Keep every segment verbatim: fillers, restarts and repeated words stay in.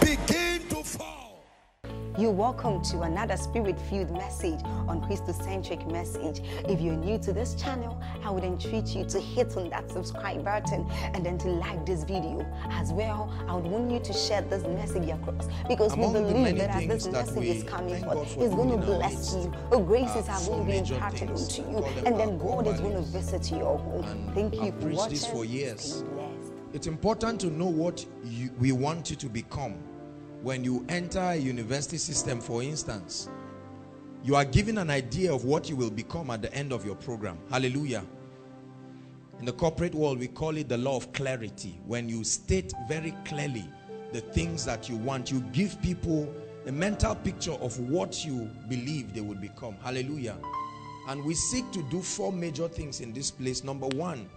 begin to fall. You're welcome to another spirit-filled message on Christocentric Message. If you're new to this channel, I would entreat you to hit on that subscribe button and then to like this video. As well, I would want you to share this message across, because among we believe that as this message is coming forth, He's going to bless you. Your graces are going to be imparted unto you, and then God is going to visit your home. Thank you for watching. This for years. It's important to know what you, we want you to become. When you enter a university system, for instance, you are given an idea of what you will become at the end of your program. Hallelujah. In the corporate world, we call it the law of clarity. When you state very clearly the things that you want, you give people a mental picture of what you believe they would become. Hallelujah. And we seek to do four major things in this place. Number one,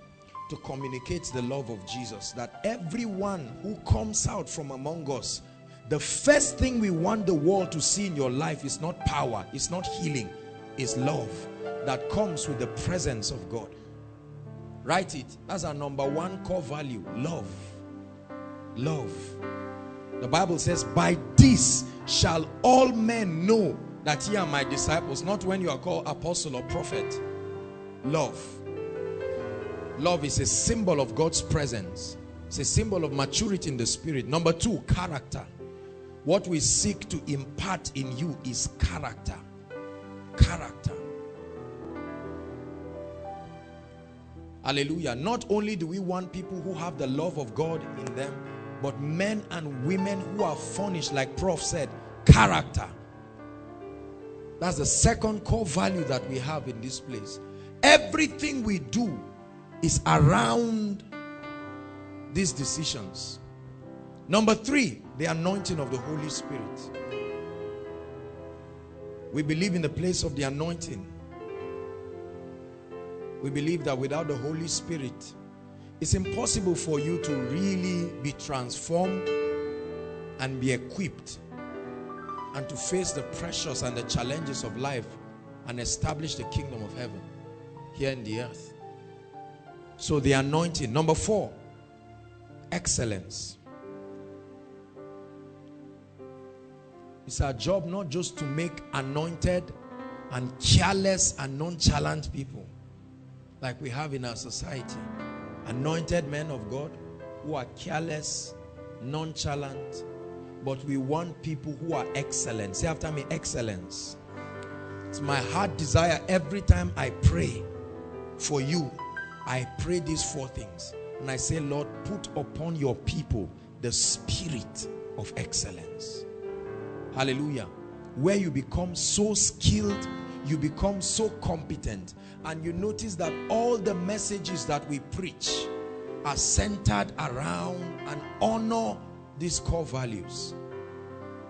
to communicate the love of Jesus, that everyone who comes out from among us, the first thing we want the world to see in your life is not power, it's not healing, it's love that comes with the presence of God. Write it. That's our number one core value. Love. Love. The Bible says, by this shall all men know that ye are my disciples. Not when you are called apostle or prophet. Love. Love is a symbol of God's presence. It's a symbol of maturity in the spirit. Number two, character. What we seek to impart in you is character. Character. Hallelujah. Not only do we want people who have the love of God in them, but men and women who are furnished, like Prof said, character. That's the second core value that we have in this place. Everything we do is around these decisions. Number three, the anointing of the Holy Spirit. We believe in the place of the anointing. We believe that without the Holy Spirit, it's impossible for you to really be transformed and be equipped and to face the pressures and the challenges of life and establish the kingdom of heaven here in the earth. So the anointing. Number four, excellence. It's our job not just to make anointed and careless and nonchalant people, like we have in our society. Anointed men of God who are careless, nonchalant, but we want people who are excellent. Say after me, excellence. It's my heart desire every time I pray for you, I pray these four things. And I say, Lord, put upon your people the spirit of excellence. Hallelujah. Where you become so skilled, you become so competent, and you notice that all the messages that we preach are centered around and honor these core values.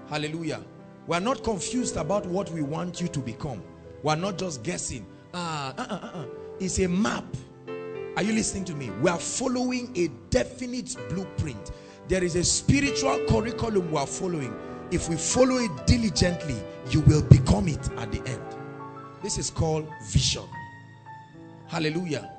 Hallelujah. We are not confused about what we want you to become. We are not just guessing. Uh, uh, uh, uh. It's a map. Are you listening to me? We are following a definite blueprint. There is a spiritual curriculum we are following. If we follow it diligently, you will become it at the end. This is called vision. Hallelujah.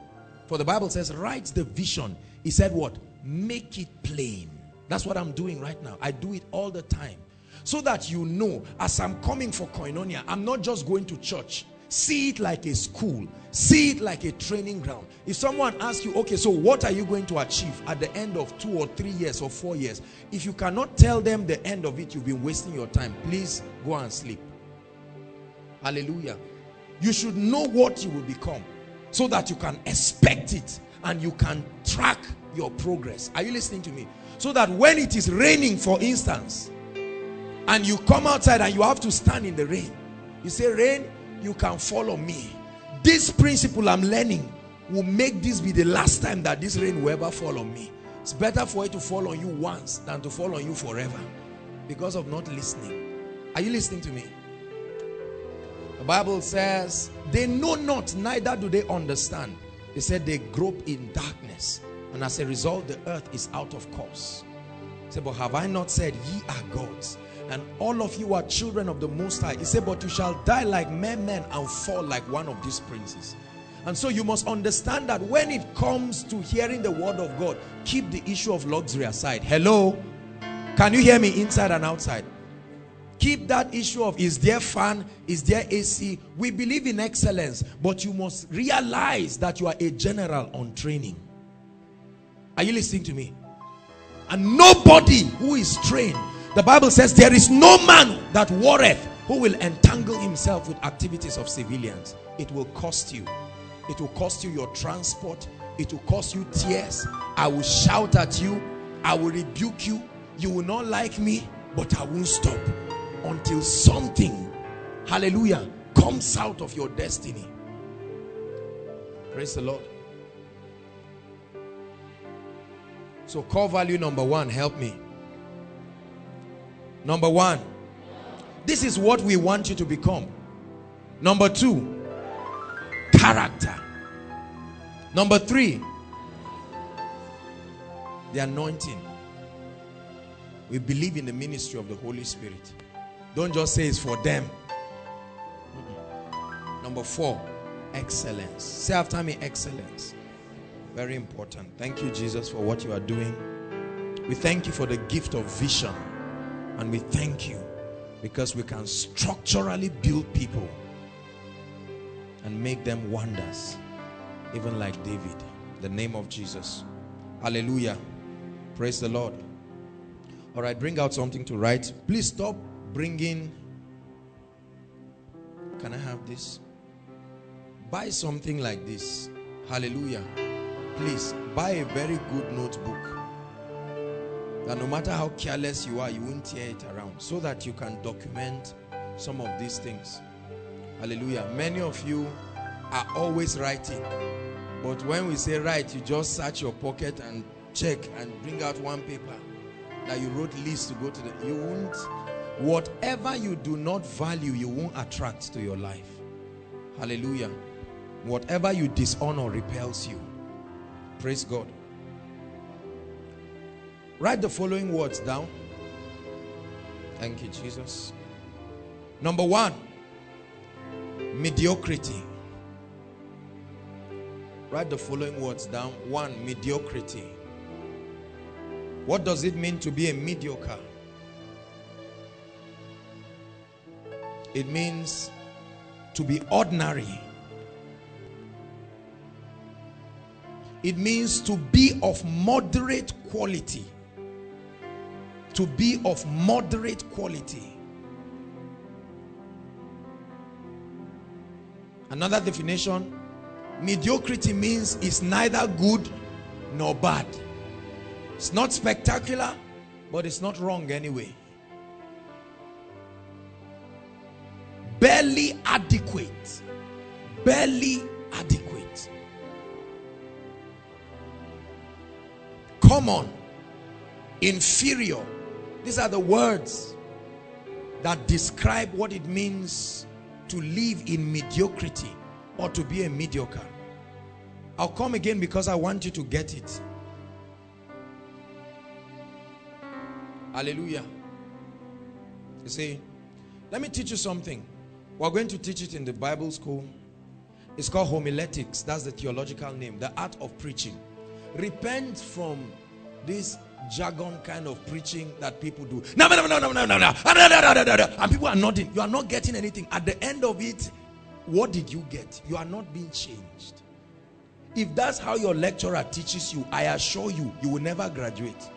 For the Bible says, write the vision. He said what? Make it plain. That's what I'm doing right now. I do it all the time. So that you know, as I'm coming for Koinonia, I'm not just going to church. See it like a school. See it like a training ground. If someone asks you, okay, so what are you going to achieve at the end of two or three years or four years? If you cannot tell them the end of it, you've been wasting your time. Please go and sleep. Hallelujah. You should know what you will become so that you can expect it and you can track your progress. Are you listening to me? So that when it is raining, for instance, and you come outside and you have to stand in the rain, you say, rain, you can follow me. This principle I'm learning will make this be the last time that this rain will ever fall on me. It's better for it to fall on you once than to fall on you forever because of not listening. Are you listening to me? The Bible says, they know not, neither do they understand. They said they grope in darkness, and as a result, the earth is out of course. He said, but have I not said, ye are gods, and all of you are children of the Most High? He said, but you shall die like mere men and fall like one of these princes. And so you must understand that when it comes to hearing the word of God, keep the issue of luxury aside. Hello? Can you hear me inside and outside? Keep that issue of, is there fan? Is there A C? We believe in excellence, but you must realize that you are a general on training. Are you listening to me? And nobody who is trained, the Bible says, there is no man that warreth who will entangle himself with activities of civilians. It will cost you. It will cost you your transport. It will cost you tears. I will shout at you. I will rebuke you. You will not like me, but I won't stop until something, hallelujah, comes out of your destiny. Praise the Lord. So core value number one, help me. Number one, this is what we want you to become. Number two, character. Number three, the anointing. We believe in the ministry of the Holy Spirit. Don't just say it's for them. Mm-mm. Number four, excellence. Say after me, excellence. Very important. Thank you, Jesus, for what you are doing. We thank you for the gift of vision. And we thank you because we can structurally build people and make them wonders, even like David. In the name of Jesus. Hallelujah. Praise the Lord. All right, bring out something to write. Please stop bringing. Can I have this? Buy something like this. Hallelujah. Please buy a very good notebook that no matter how careless you are, you won't tear it around, so that you can document some of these things. Hallelujah. Many of you are always writing, but when we say write, you just search your pocket and check and bring out one paper that you wrote least to go to the, you won't, whatever you do not value, you won't attract to your life. Hallelujah. Whatever you dishonor repels you. Praise God. Write the following words down. Thank you, Jesus. Number one, mediocrity. Write the following words down. One, mediocrity. What does it mean to be a mediocre? It means to be ordinary. It means to be of moderate quality. To be of moderate quality. Another definition, mediocrity means it's neither good nor bad. It's not spectacular, but it's not wrong anyway. Barely adequate. Barely adequate. Common. Inferior. These are the words that describe what it means to live in mediocrity or to be a mediocre. I'll come again because I want you to get it. Hallelujah. You see, let me teach you something. We're going to teach it in the Bible school. It's called homiletics. That's the theological name. The art of preaching. Repent from this jargon kind of preaching that people do. No, no, no, no, no, no, no. And people are nodding. You are not getting anything. At the end of it, what did you get? You are not being changed. If that's how your lecturer teaches you, I assure you, you will never graduate.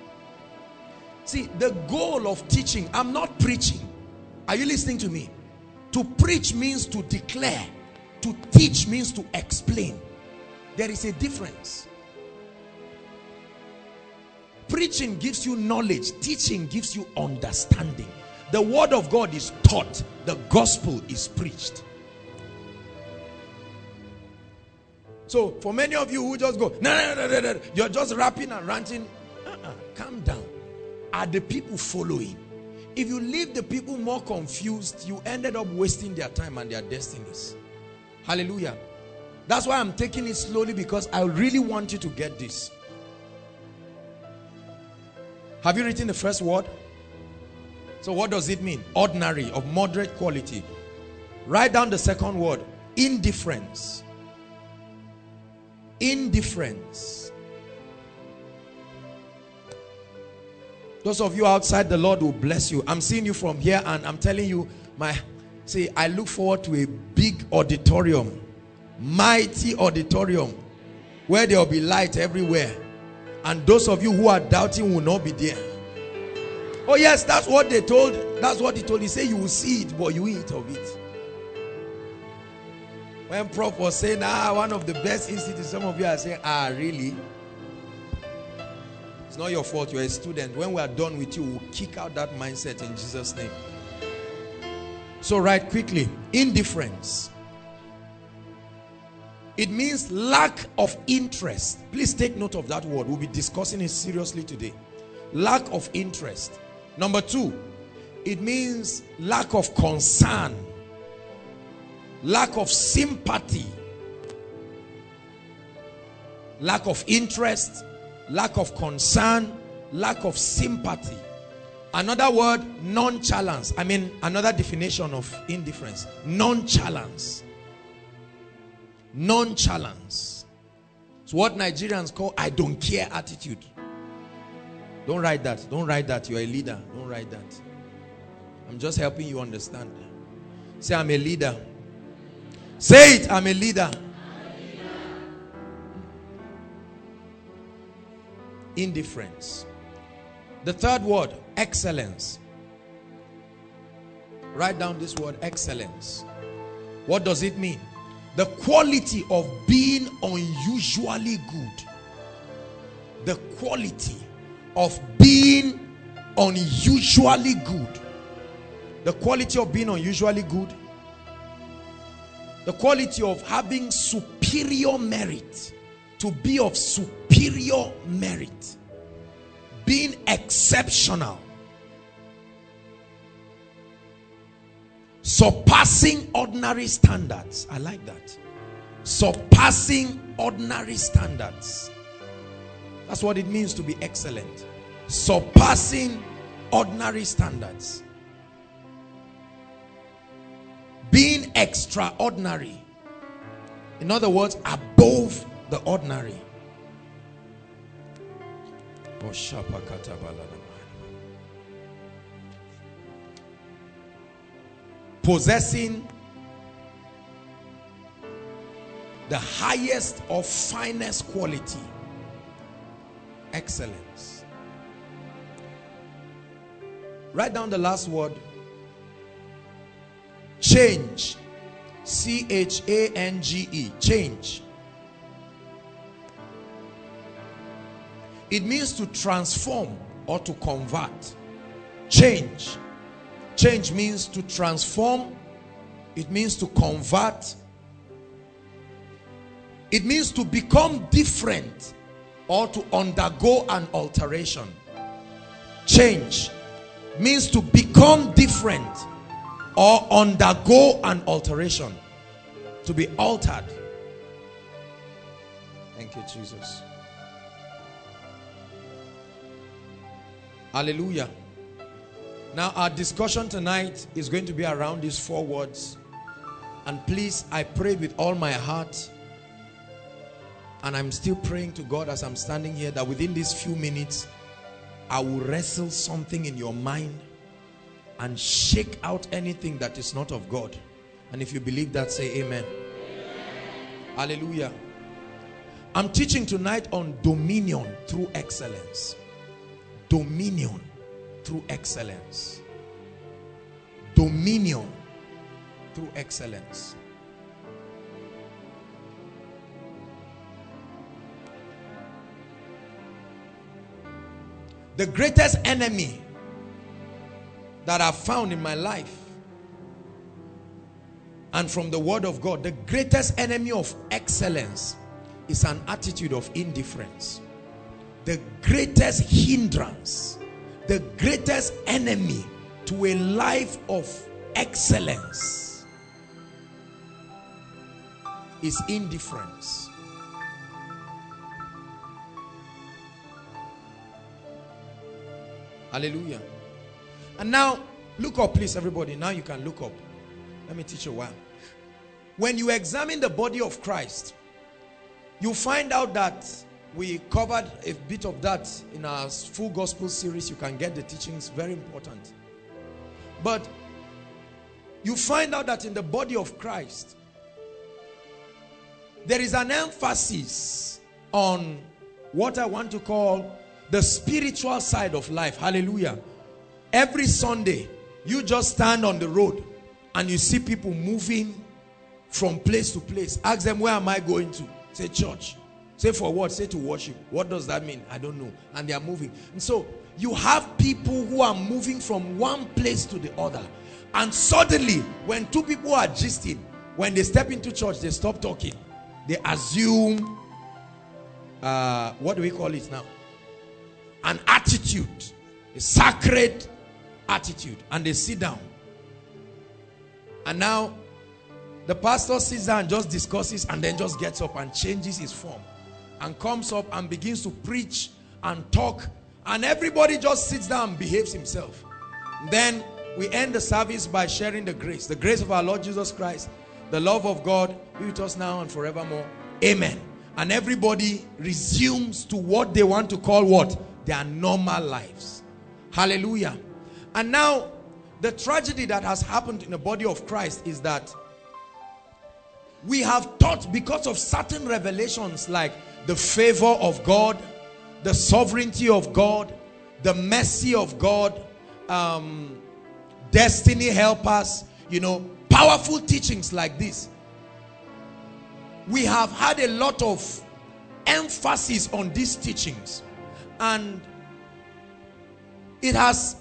See, the goal of teaching, I'm not preaching. Are you listening to me? To preach means to declare. To teach means to explain. There is a difference. Preaching gives you knowledge. Teaching gives you understanding. The word of God is taught. The gospel is preached. So, for many of you who just go, no, no, no, no, no, you're just rapping and ranting. Uh-uh, calm down. Are the people following? If you leave the people more confused, you ended up wasting their time and their destinies. Hallelujah. That's why I'm taking it slowly, because I really want you to get this. Have you written the first word? So what does it mean? Ordinary, of moderate quality. Write down the second word. Indifference. Indifference. Those of you outside, the Lord will bless you. I'm seeing you from here, and I'm telling you, my see, I look forward to a big auditorium, mighty auditorium, where there will be light everywhere, and those of you who are doubting will not be there. Oh yes, that's what they told. That's what he told. He said you will see it, but you eat of it. When Prof was saying, ah, one of the best institutes, some of you are saying, ah, really? It's not your fault. You're a student. When we are done with you, we'll kick out that mindset in Jesus' name. So write quickly. Indifference. It means lack of interest. Please take note of that word. We'll be discussing it seriously today. Lack of interest. Number two, it means lack of concern. Lack of sympathy. Lack of interest. Lack of concern, lack of sympathy. Another word, nonchalance. I mean, another definition of indifference. Nonchalance. Nonchalance. It's what Nigerians call I don't care attitude. Don't write that. Don't write that. You're a leader. Don't write that. I'm just helping you understand. Say, I'm a leader. Say it, I'm a leader. Indifference. The third word, excellence. Write down this word, excellence. What does it mean? The quality of being unusually good. The quality of being unusually good. The quality of being unusually good. The quality of having superior merit. To be of superior merit. Being exceptional. Surpassing ordinary standards. I like that. Surpassing ordinary standards. That's what it means to be excellent. Surpassing ordinary standards. Being extraordinary. In other words, above the ordinary. Possessing the highest or finest quality. Excellence. Write down the last word. Change. C H A N G E. Change. It means to transform or to convert. Change. Change means to transform. It means to convert. It means to become different or to undergo an alteration. Change means to become different or undergo an alteration. To be altered. Thank you, Jesus. Hallelujah. Now our discussion tonight is going to be around these four words. And please, I pray with all my heart. And I'm still praying to God as I'm standing here that within these few minutes, I will wrestle something in your mind and shake out anything that is not of God. And if you believe that, say amen. Amen. Hallelujah. I'm teaching tonight on dominion through excellence. Dominion through excellence. Dominion through excellence. The greatest enemy that I've found in my life, and from the word of God, the greatest enemy of excellence is an attitude of indifference. The greatest hindrance, the greatest enemy to a life of excellence is indifference. Hallelujah. And now, look up, please, everybody. Now you can look up. Let me teach you why. When you examine the body of Christ, you find out that we covered a bit of that in our full gospel series. You can get the teachings, very important. But you find out that in the body of Christ, there is an emphasis on what I want to call the spiritual side of life. Hallelujah. Every Sunday, you just stand on the road and you see people moving from place to place. Ask them, where am I going to? Say, church. Say, for what? Say, to worship. What does that mean? I don't know. And they are moving. And so, you have people who are moving from one place to the other. And suddenly, when two people are gisting, when they step into church, they stop talking. They assume, uh, what do we call it now? An attitude, a sacred attitude, and they sit down. And now the pastor sits down and just discusses, and then just gets up and changes his form and comes up and begins to preach and talk, and everybody just sits down and behaves himself. Then we end the service by sharing the grace, the grace of our Lord Jesus Christ, the love of God be with us now and forevermore. Amen. And everybody resumes to what they want to call what? Their normal lives. Hallelujah. And now, the tragedy that has happened in the body of Christ is that we have taught, because of certain revelations like the favor of God, the sovereignty of God, the mercy of God, um, destiny helpers, you know, powerful teachings like this. We have had a lot of emphasis on these teachings, and it has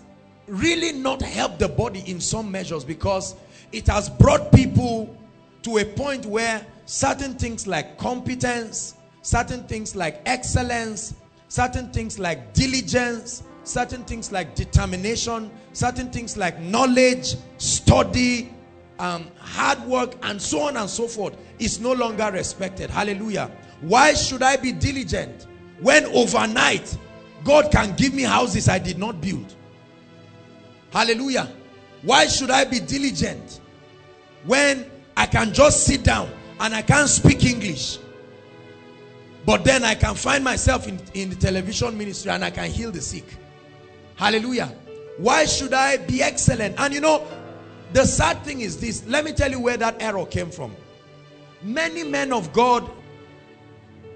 really not helped the body in some measures, because it has brought people to a point where certain things like competence, certain things like excellence, certain things like diligence, certain things like determination, certain things like knowledge, study, um, hard work, and so on and so forth, is no longer respected. Hallelujah. Why should I be diligent when overnight God can give me houses I did not build? Hallelujah. Why should I be diligent when I can just sit down and I can't speak English, but then I can find myself in, in the television ministry and I can heal the sick? Hallelujah. Why should I be excellent? And you know, the sad thing is this. Let me tell you where that error came from. Many men of God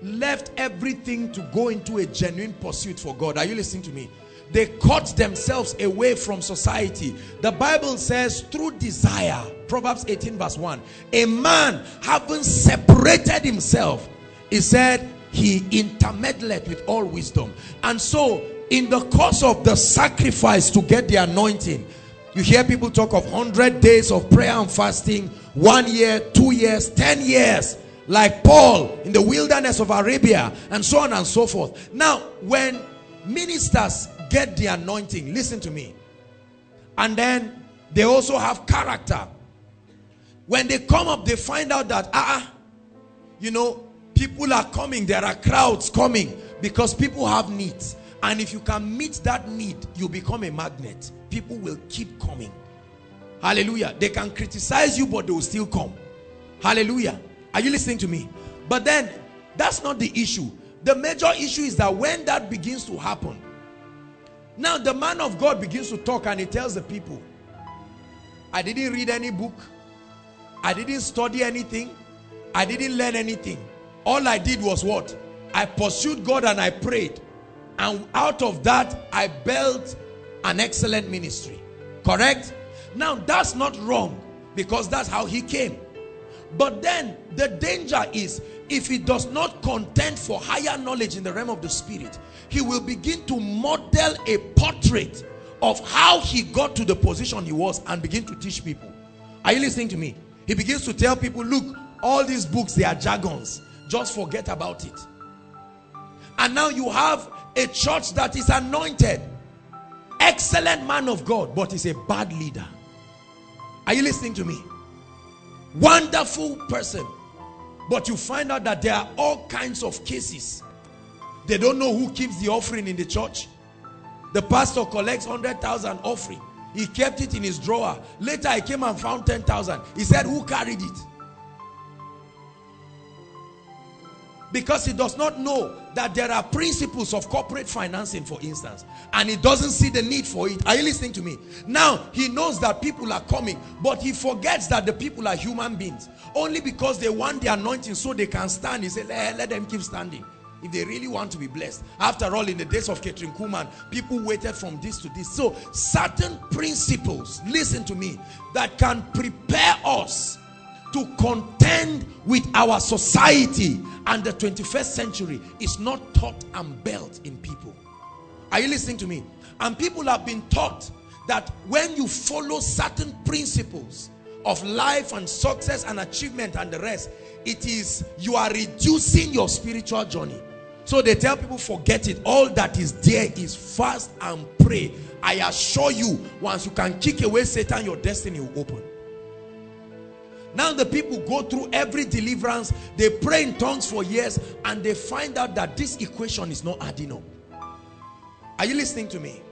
left everything to go into a genuine pursuit for God. Are you listening to me? They cut themselves away from society. The Bible says, through desire, Proverbs eighteen verse one, a man having separated himself, he said, he intermeddleth with all wisdom. And so, in the course of the sacrifice to get the anointing, you hear people talk of one hundred days of prayer and fasting, one year, two years, ten years, like Paul in the wilderness of Arabia, and so on and so forth. Now, when ministers get the anointing, listen to me, and then they also have character, when they come up, they find out that, ah, you know, people are coming, there are crowds coming, because people have needs. And if you can meet that need, you become a magnet. People will keep coming. Hallelujah. They can criticize you, but they will still come. Hallelujah. Are you listening to me? But then, that's not the issue. The major issue is that when that begins to happen, now the man of God begins to talk and he tells the people, I didn't read any book. I didn't study anything. I didn't learn anything. All I did was what? I pursued God and I prayed. And out of that, I built an excellent ministry. Correct? Now, that's not wrong, because that's how he came. But then, the danger is, if he does not contend for higher knowledge in the realm of the spirit, he will begin to model a portrait of how he got to the position he was and begin to teach people. Are you listening to me? He begins to tell people, look, all these books, they are jargons. Just forget about it. And now you have a church that is anointed, excellent man of God, but is a bad leader. Are you listening to me? Wonderful person, but you find out that there are all kinds of cases. They don't know who keeps the offering in the church. The pastor collects one hundred thousand offering. He kept it in his drawer. Later I came and found ten thousand. He said, who carried it? Because he does not know that there are principles of corporate financing, for instance, and he doesn't see the need for it. Are you listening to me? Now, he knows that people are coming, but he forgets that the people are human beings. Only because they want the anointing so they can stand, he said, let, let them keep standing. If they really want to be blessed. After all, in the days of Catherine Kuhlman, people waited from this to this. So, certain principles, listen to me, that can prepare us to contend with our society and the twenty-first century is not taught and built in people. Are you listening to me? And people have been taught that when you follow certain principles of life and success and achievement and the rest, it is you are reducing your spiritual journey. So they tell people, forget it. All that is there is fast and pray. I assure you, once you can kick away Satan, your destiny will open. Now the people go through every deliverance, they pray in tongues for years, and they find out that this equation is not adding up. Are you listening to me?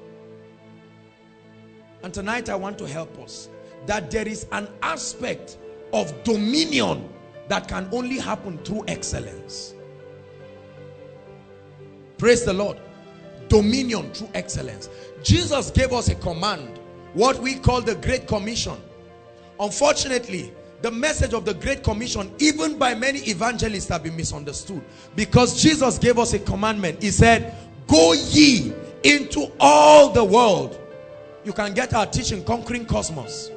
And tonight I want to help us that there is an aspect of dominion that can only happen through excellence. Praise the Lord. Dominion through excellence. Jesus gave us a command, what we call the Great Commission. Unfortunately, the message of the Great Commission, even by many evangelists, have been misunderstood. Because Jesus gave us a commandment. He said, go ye into all the world. You can get our teaching, Conquering Cosmos.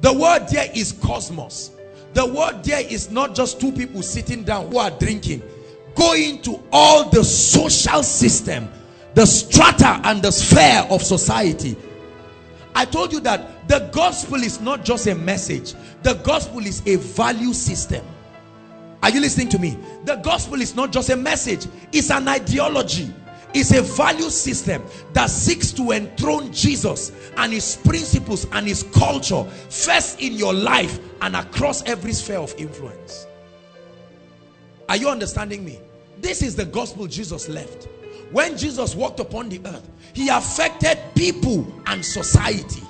The word there is cosmos. The word there is not just two people sitting down who are drinking. Go into all the social system, the strata and the sphere of society. I told you that the gospel is not just a message. The gospel is a value system. Are you listening to me? The gospel is not just a message. It's an ideology. It's a value system that seeks to enthrone Jesus and his principles and his culture first in your life and across every sphere of influence. Are you understanding me? This is the gospel Jesus left. When Jesus walked upon the earth, he affected people and society.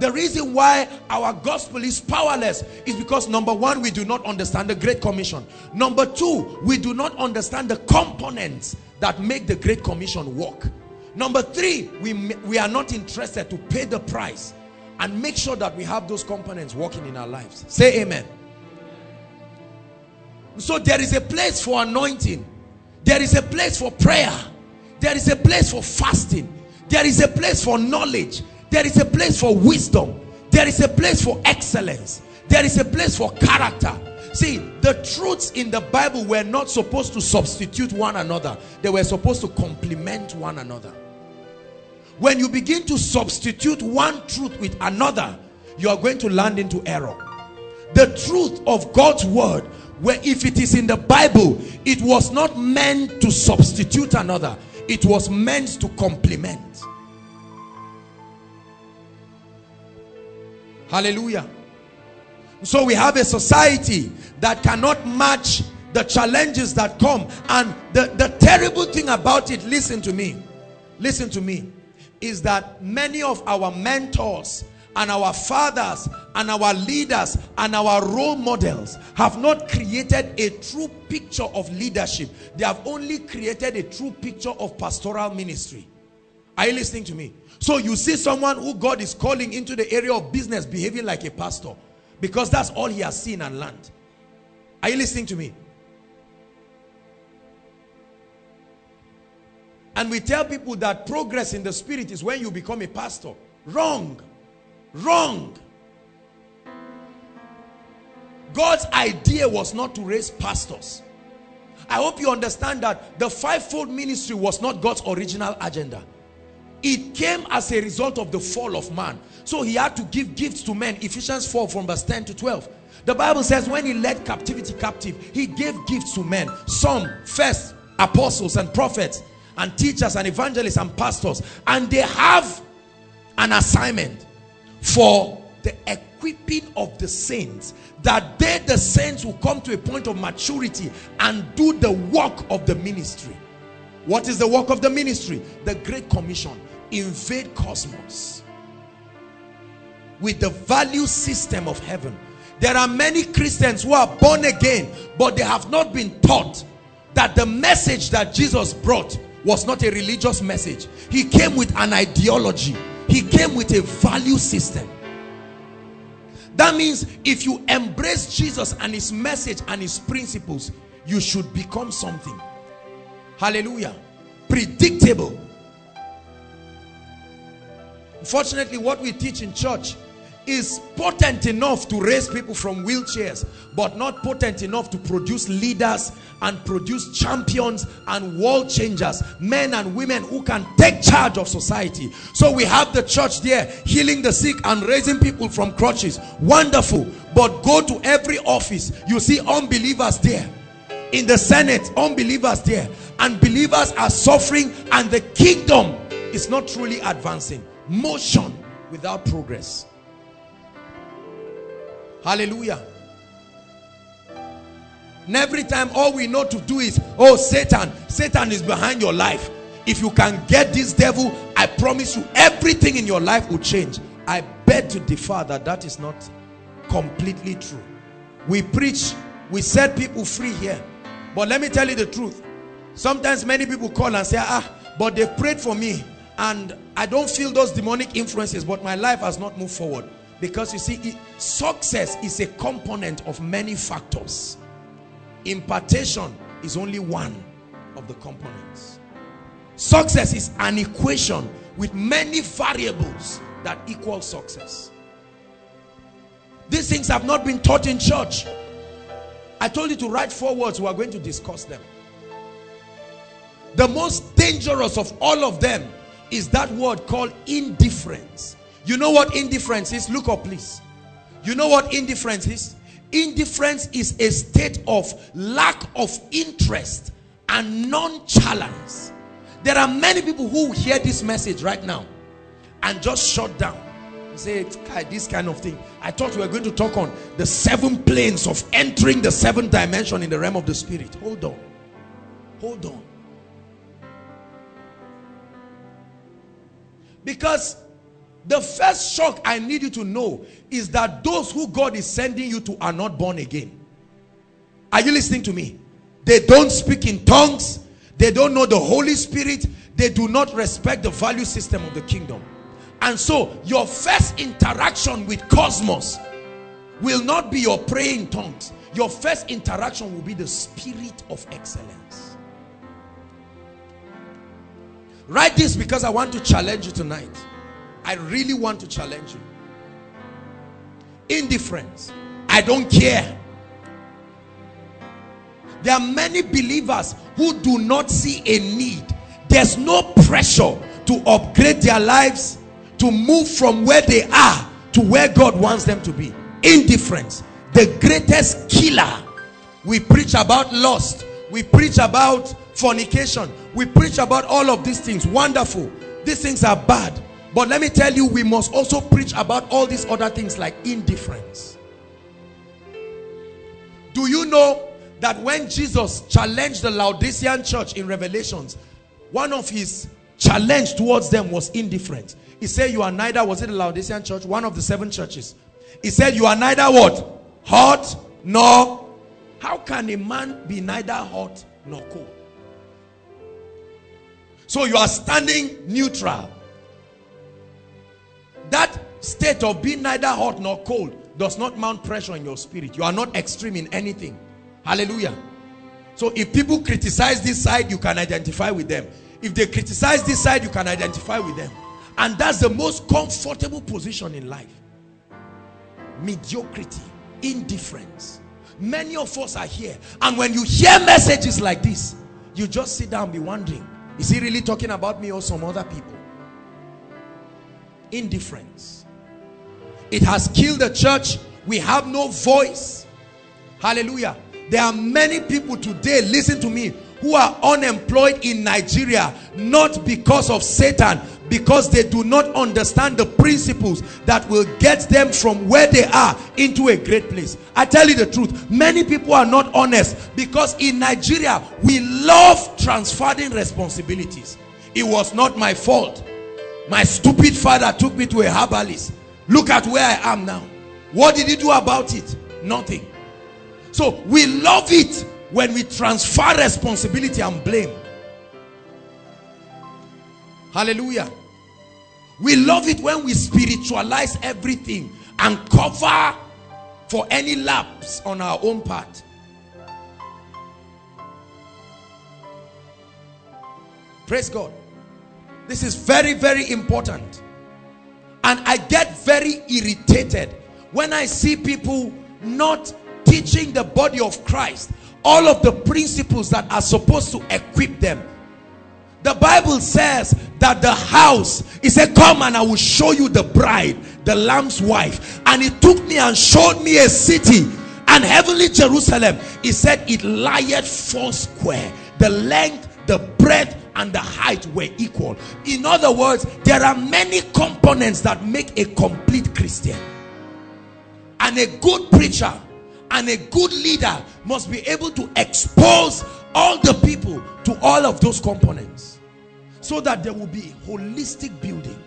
The reason why our gospel is powerless is because, number one, we do not understand the Great Commission. Number two, we do not understand the components that make the Great Commission work. Number three, we, we are not interested to pay the price and make sure that we have those components working in our lives. Say amen. So there is a place for anointing. There is a place for prayer. There is a place for fasting. There is a place for knowledge. There is a place for wisdom. There is a place for excellence. There is a place for character. See, the truths in the Bible were not supposed to substitute one another. They were supposed to complement one another. When you begin to substitute one truth with another, you are going to land into error. The truth of God's word, where if it is in the Bible, it was not meant to substitute another. It was meant to complement. Hallelujah. So we have a society that cannot match the challenges that come. And the, the terrible thing about it, listen to me, listen to me, is that many of our mentors and our fathers and our leaders and our role models have not created a true picture of leadership. They have only created a true picture of pastoral ministry. Are you listening to me? So you see someone who God is calling into the area of business behaving like a pastor because that's all he has seen and learned. Are you listening to me? And we tell people that progress in the spirit is when you become a pastor. Wrong. Wrong. God's idea was not to raise pastors. I hope you understand that the fivefold ministry was not God's original agenda. It came as a result of the fall of man. So he had to give gifts to men. Ephesians four from verse ten to twelve. The Bible says when he led captivity captive, he gave gifts to men. Some first apostles and prophets. and teachers and evangelists and pastors, and they have an assignment for the equipping of the saints, that they, the saints, will come to a point of maturity and do the work of the ministry. What is the work of the ministry? The Great Commission. Invade cosmos with the value system of heaven. There are many Christians who are born again, but they have not been taught that the message that Jesus brought was not a religious message. He came with an ideology. He came with a value system. That means if you embrace Jesus and his message and his principles, you should become something. Hallelujah. Predictable. Unfortunately, what we teach in church is potent enough to raise people from wheelchairs, but not potent enough to produce leaders and produce champions and world changers, men and women who can take charge of society. So we have the church there healing the sick and raising people from crutches. Wonderful. But go to every office, you see unbelievers there. In the Senate, unbelievers there. And believers are suffering, and the kingdom is not truly advancing. Motion without progress. Hallelujah. And every time all we know to do is, oh, Satan, Satan is behind your life. If you can get this devil, I promise you everything in your life will change. I beg to differ that that is not completely true. We preach, we set people free here. But let me tell you the truth. Sometimes many people call and say, ah, but they prayed for me and I don't feel those demonic influences, but my life has not moved forward. Because you see, it, success is a component of many factors. Impartation is only one of the components. Success is an equation with many variables that equal success. These things have not been taught in church. I told you to write four words. We are going to discuss them. The most dangerous of all of them is that word called indifference. You know what indifference is? Look up, please. You know what indifference is? Indifference is a state of lack of interest and nonchalance. There are many people who hear this message right now and just shut down. Say, this kind of thing. I thought we were going to talk on the seven planes of entering the seventh dimension in the realm of the spirit. Hold on. Hold on. Because the first shock I need you to know is that those who God is sending you to are not born again. Are you listening to me? They don't speak in tongues. They don't know the Holy Spirit. They do not respect the value system of the kingdom. And so your first interaction with cosmos will not be your praying tongues. Your first interaction will be the spirit of excellence. Write this because I want to challenge you tonight. I really want to challenge you. Indifference. I don't care. There are many believers who do not see a need. There's no pressure to upgrade their lives, to move from where they are to where God wants them to be. Indifference. The greatest killer. We preach about lust. We preach about fornication. We preach about all of these things. Wonderful. These things are bad. But let me tell you, we must also preach about all these other things like indifference. Do you know that when Jesus challenged the Laodicean church in Revelations, one of his challenge towards them was indifference. He said, you are neither, was it the Laodicean church? One of the seven churches. He said, you are neither what? Hot nor. How can a man be neither hot nor cold? So you are standing neutral. That state of being neither hot nor cold does not mount pressure in your spirit. You are not extreme in anything. Hallelujah. So if people criticize this side, you can identify with them. If they criticize this side, you can identify with them. And that's the most comfortable position in life. Mediocrity, indifference. Many of us are here, and when you hear messages like this, you just sit down and be wondering, is he really talking about me or some other people? Indifference. It has killed the church. We have no voice. Hallelujah. There are many people today, listen to me, who are unemployed in Nigeria, not because of Satan, because they do not understand the principles that will get them from where they are into a great place. I tell you the truth, many people are not honest because in Nigeria, we love transferring responsibilities. It was not my fault. My stupid father took me to a herbalist. Look at where I am now. What did he do about it? Nothing. So we love it when we transfer responsibility and blame. Hallelujah. We love it when we spiritualize everything and cover for any lapse on our own part. Praise God. This is very, very important. And I get very irritated when I see people not teaching the body of Christ all of the principles that are supposed to equip them. The Bible says that the house, it said, come and I will show you the bride, the Lamb's wife. And he took me and showed me a city, and heavenly Jerusalem. He said it lieth four square. The length, the breadth, and the height were equal. In other words, there are many components that make a complete Christian. And a good preacher and a good leader must be able to expose all the people to all of those components, so that there will be holistic building.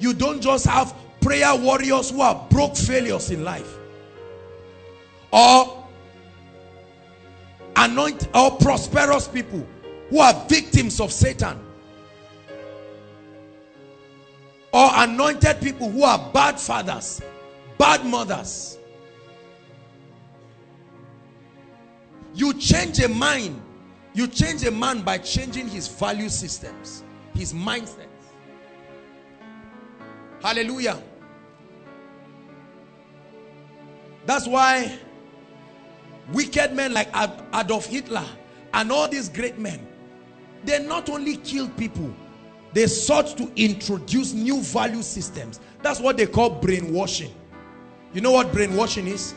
You don't just have prayer warriors who are broke failures in life, or anoint or prosperous people who are victims of Satan, or anointed people who are bad fathers, bad mothers. You change a mind, you change a man by changing his value systems, his mindset. Hallelujah. That's why wicked men like Ad Adolf Hitler and all these great men, they not only killed people, they sought to introduce new value systems. That's what they call brainwashing. You know what brainwashing is?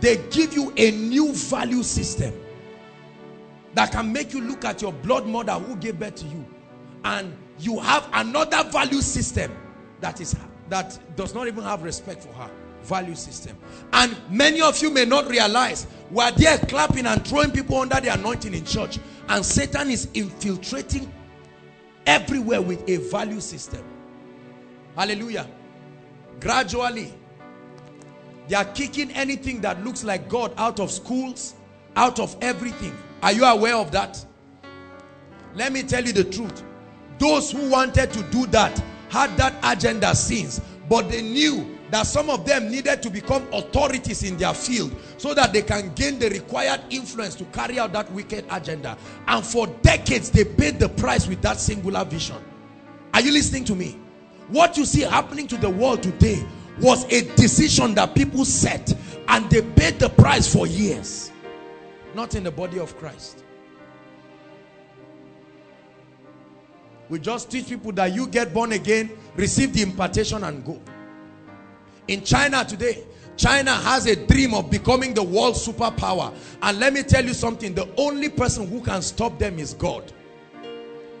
They give you a new value system that can make you look at your blood mother who gave birth to you, and you have another value system that is that does not even have respect for her value system. And many of you may not realize we are there clapping and throwing people under the anointing in church, and Satan is infiltrating everywhere with a value system. Hallelujah. Gradually they are kicking anything that looks like God out of schools, out of everything. Are you aware of that? Let me tell you the truth. Those who wanted to do that had that agenda since, but they knew that some of them needed to become authorities in their field so that they can gain the required influence to carry out that wicked agenda. And for decades, they paid the price with that singular vision. Are you listening to me? What you see happening to the world today was a decision that people set, and they paid the price for years. Not in the body of Christ. We just teach people that you get born again, receive the impartation and go. In China today, China has a dream of becoming the world superpower. And let me tell you something, the only person who can stop them is God.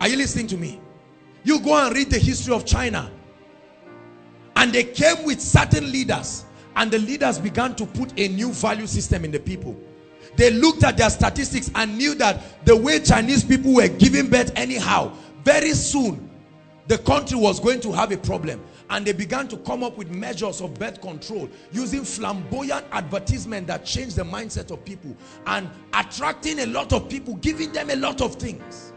Are you listening to me? You go and read the history of China. And they came with certain leaders, and the leaders began to put a new value system in the people. They looked at their statistics and knew that the way Chinese people were giving birth anyhow, very soon the country was going to have a problem. And they began to come up with measures of birth control using flamboyant advertisement that changed the mindset of people and attracting a lot of people, giving them a lot of things.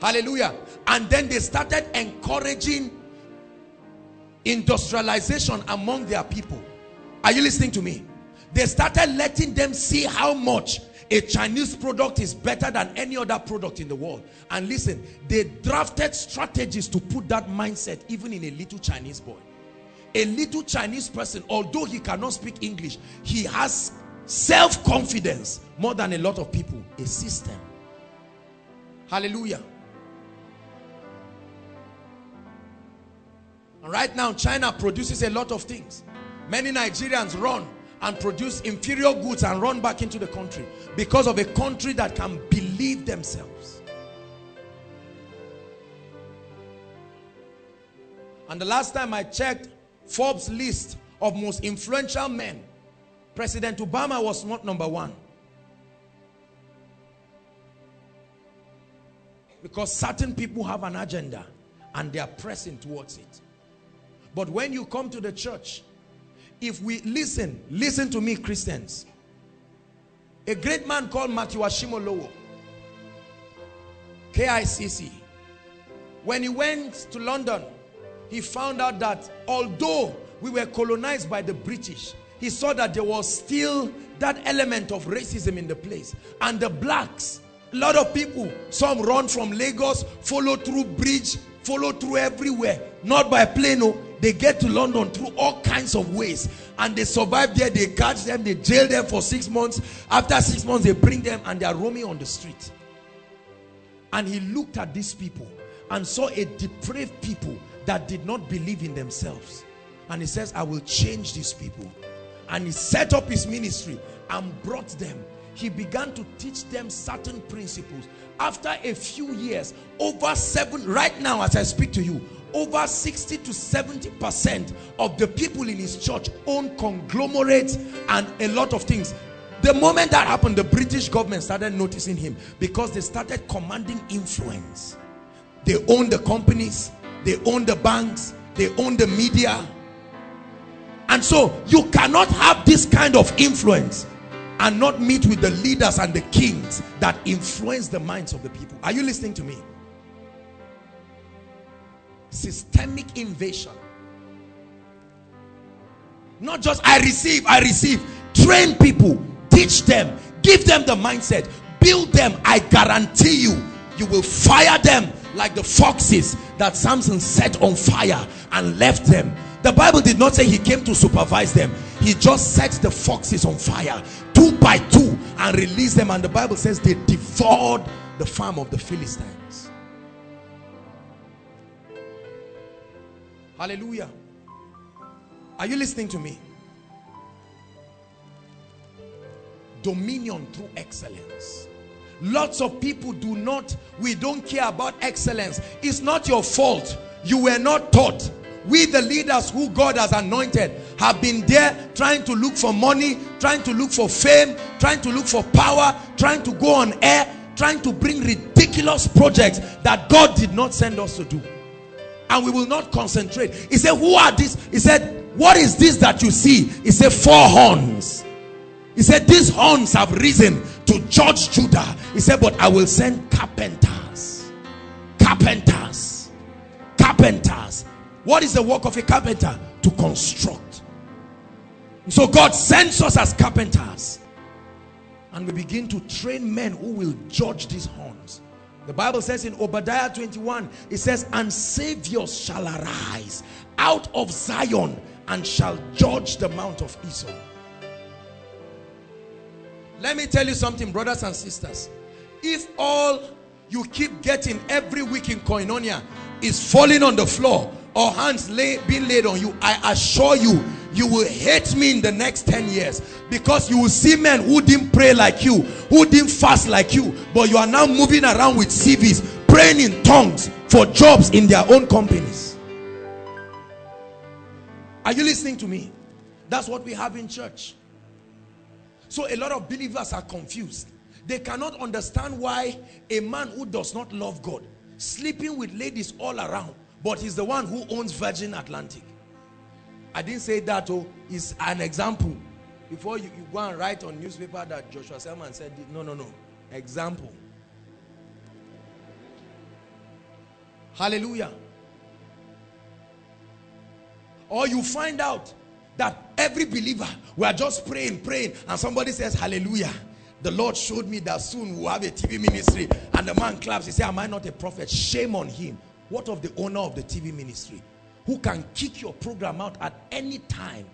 Hallelujah. And then they started encouraging industrialization among their people. Are you listening to me? They started letting them see how much a Chinese product is better than any other product in the world. And listen, they drafted strategies to put that mindset even in a little Chinese boy. A little Chinese person, although he cannot speak English, he has self-confidence more than a lot of people. A system. Hallelujah. And right now, China produces a lot of things. Many Nigerians run and produce inferior goods and run back into the country because of a country that can believe believe themselves. And the last time I checked Forbes' list of most influential men, President Obama was not number one. Because certain people have an agenda and they are pressing towards it. But when you come to the church, if we listen, listen to me, Christians. A great man called Matthew Ashimolowo, K I C C, when he went to London, he found out that although we were colonized by the British, he saw that there was still that element of racism in the place. And the blacks, a lot of people, some run from Lagos, follow through bridge, follow through everywhere, not by plane. They get to London through all kinds of ways and they survive there. They catch them, they jail them for six months. After six months, they bring them and they are roaming on the street. And he looked at these people and saw a depraved people that did not believe in themselves. And he says, I will change these people. And he set up his ministry and brought them. He began to teach them certain principles. After a few years, over seven, right now as I speak to you, over sixty to seventy percent of the people in his church own conglomerates and a lot of things. The moment that happened, the British government started noticing him because they started commanding influence. They own the companies, they own the banks, they own the media. And so you cannot have this kind of influence and not meet with the leaders and the kings that influence the minds of the people. Are you listening to me? Systemic invasion. Not just I receive, I receive. Train people, teach them, give them the mindset, build them. I guarantee you, you will fire them like the foxes that Samson set on fire and left them. The Bible did not say he came to supervise them. He just set the foxes on fire two by two and released them. And the Bible says they devoured the farm of the Philistines. Hallelujah. Are you listening to me? Dominion through excellence. Lots of people do not, we don't care about excellence. It's not your fault. You were not taught. We, the leaders who God has anointed, have been there trying to look for money, trying to look for fame, trying to look for power, trying to go on air, trying to bring ridiculous projects that God did not send us to do. And we will not concentrate. He said, who are these? He said, what is this that you see? He said, four horns. He said, these horns have risen to judge Judah. He said, but I will send carpenters. Carpenters. Carpenters. What is the work of a carpenter? To construct. So God sends us as carpenters. And we begin to train men who will judge these horns. The Bible says in Obadiah twenty-one, it says, and saviors shall arise out of Zion and shall judge the mount of Esau. Let me tell you something, brothers and sisters. If all you keep getting every week in Koinonia is falling on the floor, or hands lay, being laid on you, I assure you, you will hate me in the next ten years, because you will see men who didn't pray like you, who didn't fast like you, but you are now moving around with C Vs, praying in tongues for jobs in their own companies. Are you listening to me? That's what we have in church. So a lot of believers are confused. They cannot understand why a man who does not love God, sleeping with ladies all around, but he's the one who owns Virgin Atlantic. I didn't say that, oh, it's an example. Before you, you go and write on newspaper that Joshua Selman said, no, no, no, example. Hallelujah. Or you find out that every believer, we are just praying, praying, and somebody says, hallelujah. The Lord showed me that soon we'll have a T V ministry. And the man claps, he says, am I not a prophet? Shame on him. What of the owner of the T V ministry who can kick your program out at any time?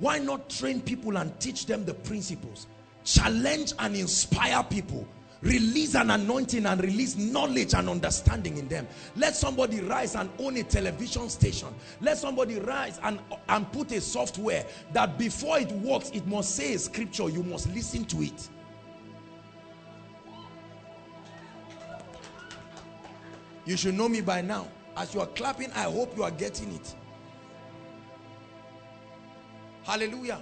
Why not train people and teach them the principles? Challenge and inspire people. Release an anointing and release knowledge and understanding in them. Let somebody rise and own a television station. Let somebody rise and, and put a software that before it works, it must say a scripture. You must listen to it. You should know me by now. As you are clapping, I hope you are getting it. Hallelujah.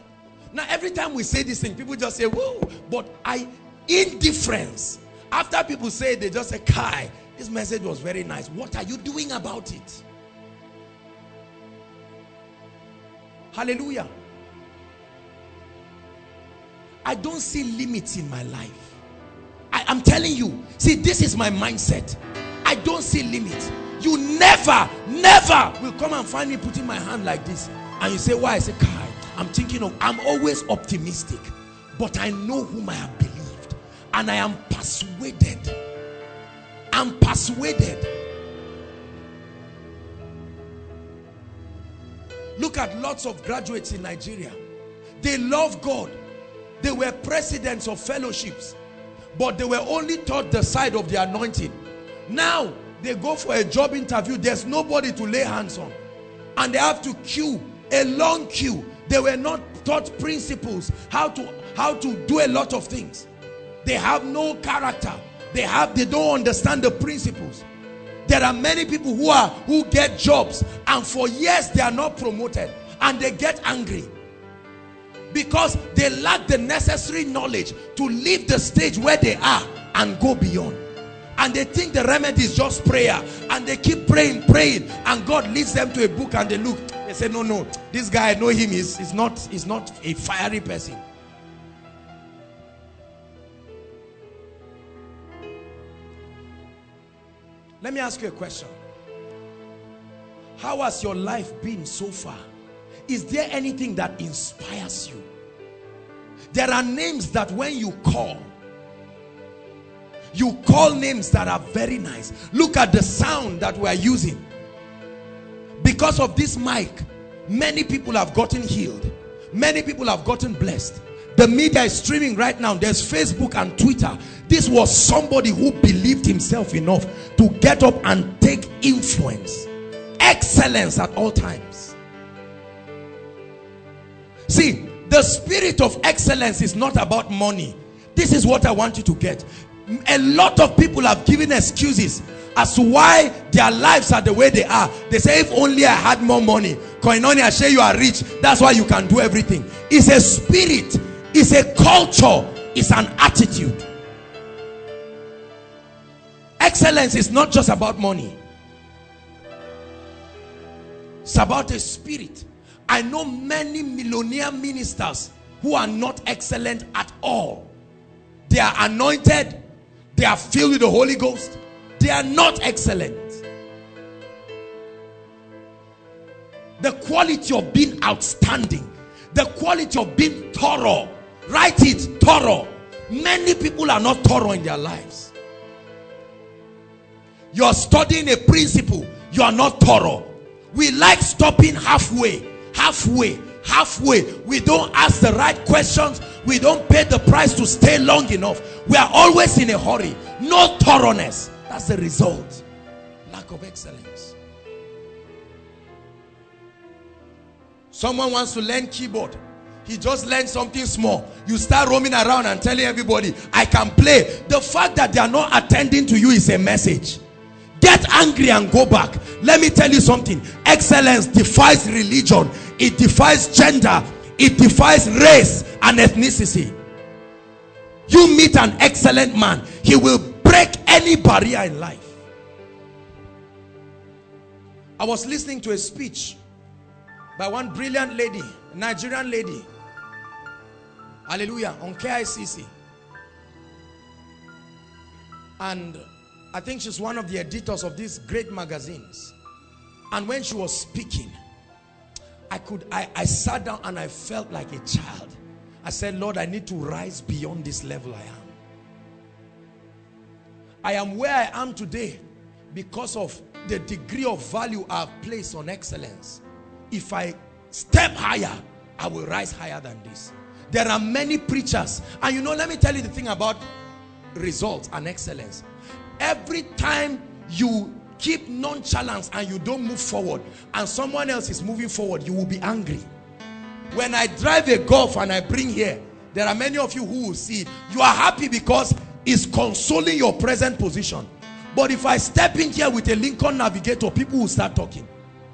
Now, every time we say this thing, people just say, whoa, but I, indifference. After people say it, they just say, Kai, this message was very nice. What are you doing about it? Hallelujah. I don't see limits in my life. I am telling you, see, this is my mindset. I don't see limits. You never, never will come and find me putting my hand like this. And you say, why? I say, Kai, I'm thinking of, I'm always optimistic. But I know whom I have believed. And I am persuaded. I'm persuaded. Look at lots of graduates in Nigeria. They love God. They were presidents of fellowships. But they were only taught the side of the anointing. Now, they go for a job interview. There's nobody to lay hands on. And they have to queue, a long queue. They were not taught principles, how to how to do a lot of things. They have no character. They have they don't understand the principles. There are many people who are who get jobs, and for years they are not promoted, and they get angry because they lack the necessary knowledge to leave the stage where they are and go beyond. And they think the remedy is just prayer, and they keep praying, praying, and God leads them to a book, and they look, they say, no, no, this guy, I know him, he's, he's, not, he's not a fiery person. Let me ask you a question. How has your life been so far? Is there anything that inspires you? There are names that when you call, you call names that are very nice. Look at the sound that we are using. Because of this mic, many people have gotten healed. Many people have gotten blessed. The media is streaming right now. There's Facebook and Twitter. This was somebody who believed himself enough to get up and take influence. Excellence at all times. See, the spirit of excellence is not about money. This is what I want you to get. A lot of people have given excuses as to why their lives are the way they are. They say, if only I had more money. Koinonia, say you are rich. That's why you can do everything. It's a spirit. It's a culture. It's an attitude. Excellence is not just about money. It's about a spirit. I know many millionaire ministers who are not excellent at all. They are anointed. They are filled with the Holy Ghost. They are not excellent. The quality of being outstanding. The quality of being thorough. Write it, thorough. Many people are not thorough in their lives. You are studying a principle. You are not thorough. We like stopping halfway. Halfway. Halfway. We don't ask the right questions. We don't pay the price to stay long enough. We are always in a hurry. No thoroughness. That's the result. Lack of excellence. Someone wants to learn keyboard. He just learned something small. You start roaming around and telling everybody, I can play. The fact that they are not attending to you is a message. Get angry and go back. Let me tell you something. Excellence defies religion. It defies gender. It defies race and ethnicity. You meet an excellent man, he will break any barrier in life. I was listening to a speech by one brilliant lady, a Nigerian lady. Hallelujah, on K I C C. And I think she's one of the editors of these great magazines. And when she was speaking, I could, I, I sat down and I felt like a child. I said, Lord, I need to rise beyond this level I am. I am where I am today because of the degree of value I have placed on excellence. If I step higher, I will rise higher than this. There are many preachers. And you know, let me tell you the thing about results and excellence. Every time you keep nonchalance and you don't move forward and someone else is moving forward, you will be angry. When I drive a Golf and I bring here, there are many of you who will see it. You are happy because it's consoling your present position. But if I step in here with a Lincoln Navigator, people will start talking.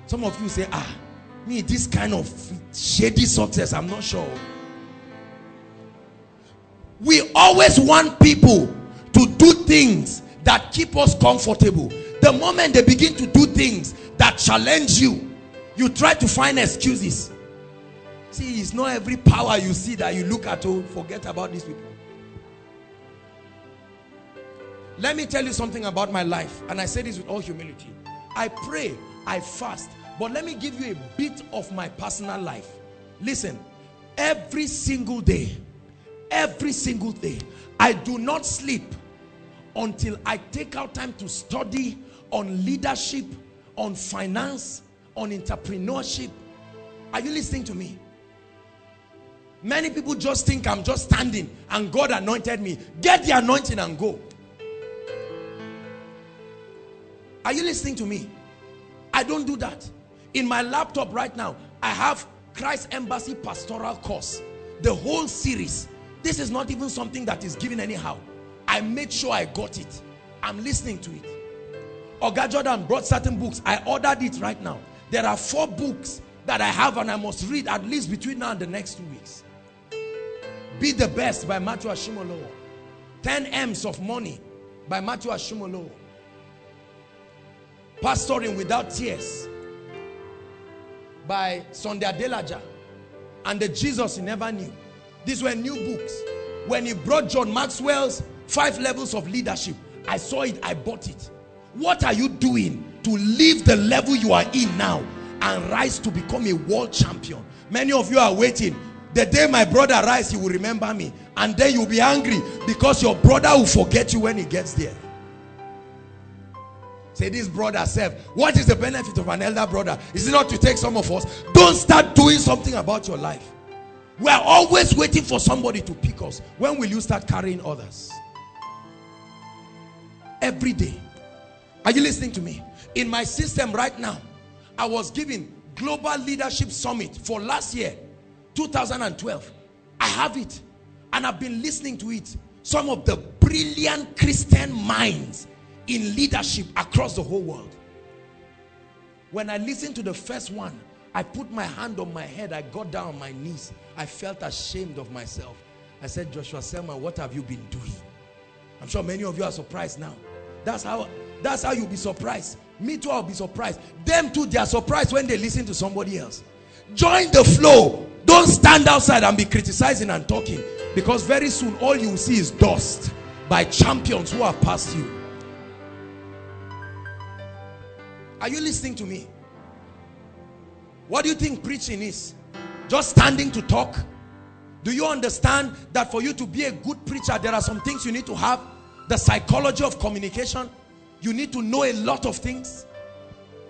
Some of you say, ah, me, this kind of shady success, I'm not sure. We always want people to do things that keep us comfortable. The moment they begin to do things that challenge you, you try to find excuses. See, it's not every power you see that you look at, oh, forget about these people. Let me tell you something about my life, and I say this with all humility. I pray, I fast, but let me give you a bit of my personal life. Listen, every single day, every single day, I do not sleep until I take out time to study on leadership, on finance, on entrepreneurship. Are you listening to me? Many people just think I'm just standing and God anointed me. Get the anointing and go. Are you listening to me? I don't do that. In my laptop right now, I have Christ Embassy Pastoral Course, the whole series. This is not even something that is given anyhow. I made sure I got it. I'm listening to it. Oga Jordan brought certain books. I ordered it right now. There are four books that I have and I must read at least between now and the next two weeks. Be the Best by Matthew Ashimolowo. ten M's of Money by Matthew Ashimolowo. Pastoring Without Tears by Sunday Adelaja. And the Jesus You Never Knew. These were new books. When he brought John Maxwell's Five Levels of Leadership, I saw it, I bought it. What are you doing to leave the level you are in now and rise to become a world champion? Many of you are waiting. The day my brother rises, he will remember me. And then you'll be angry because your brother will forget you when he gets there. Say, this brother self, what is the benefit of an elder brother? Is it not to take some of us? Don't start doing something about your life. We are always waiting for somebody to pick us. When will you start carrying others? Every day. Are you listening to me? In my system right now, I was given Global Leadership Summit for last year, two thousand twelve. I have it, and I've been listening to it. Some of the brilliant Christian minds in leadership across the whole world. When I listened to the first one, I put my hand on my head, I got down on my knees. I felt ashamed of myself. I said, Joshua Selman, what have you been doing? I'm sure many of you are surprised now. That's how, that's how you'll be surprised. Me too, I'll be surprised. Them too, they are surprised when they listen to somebody else. Join the flow. Don't stand outside and be criticizing and talking. Because very soon, all you will see is dust by champions who have passed you. Are you listening to me? What do you think preaching is? Just standing to talk? Do you understand that for you to be a good preacher, there are some things you need to have? The psychology of communication? You need to know a lot of things.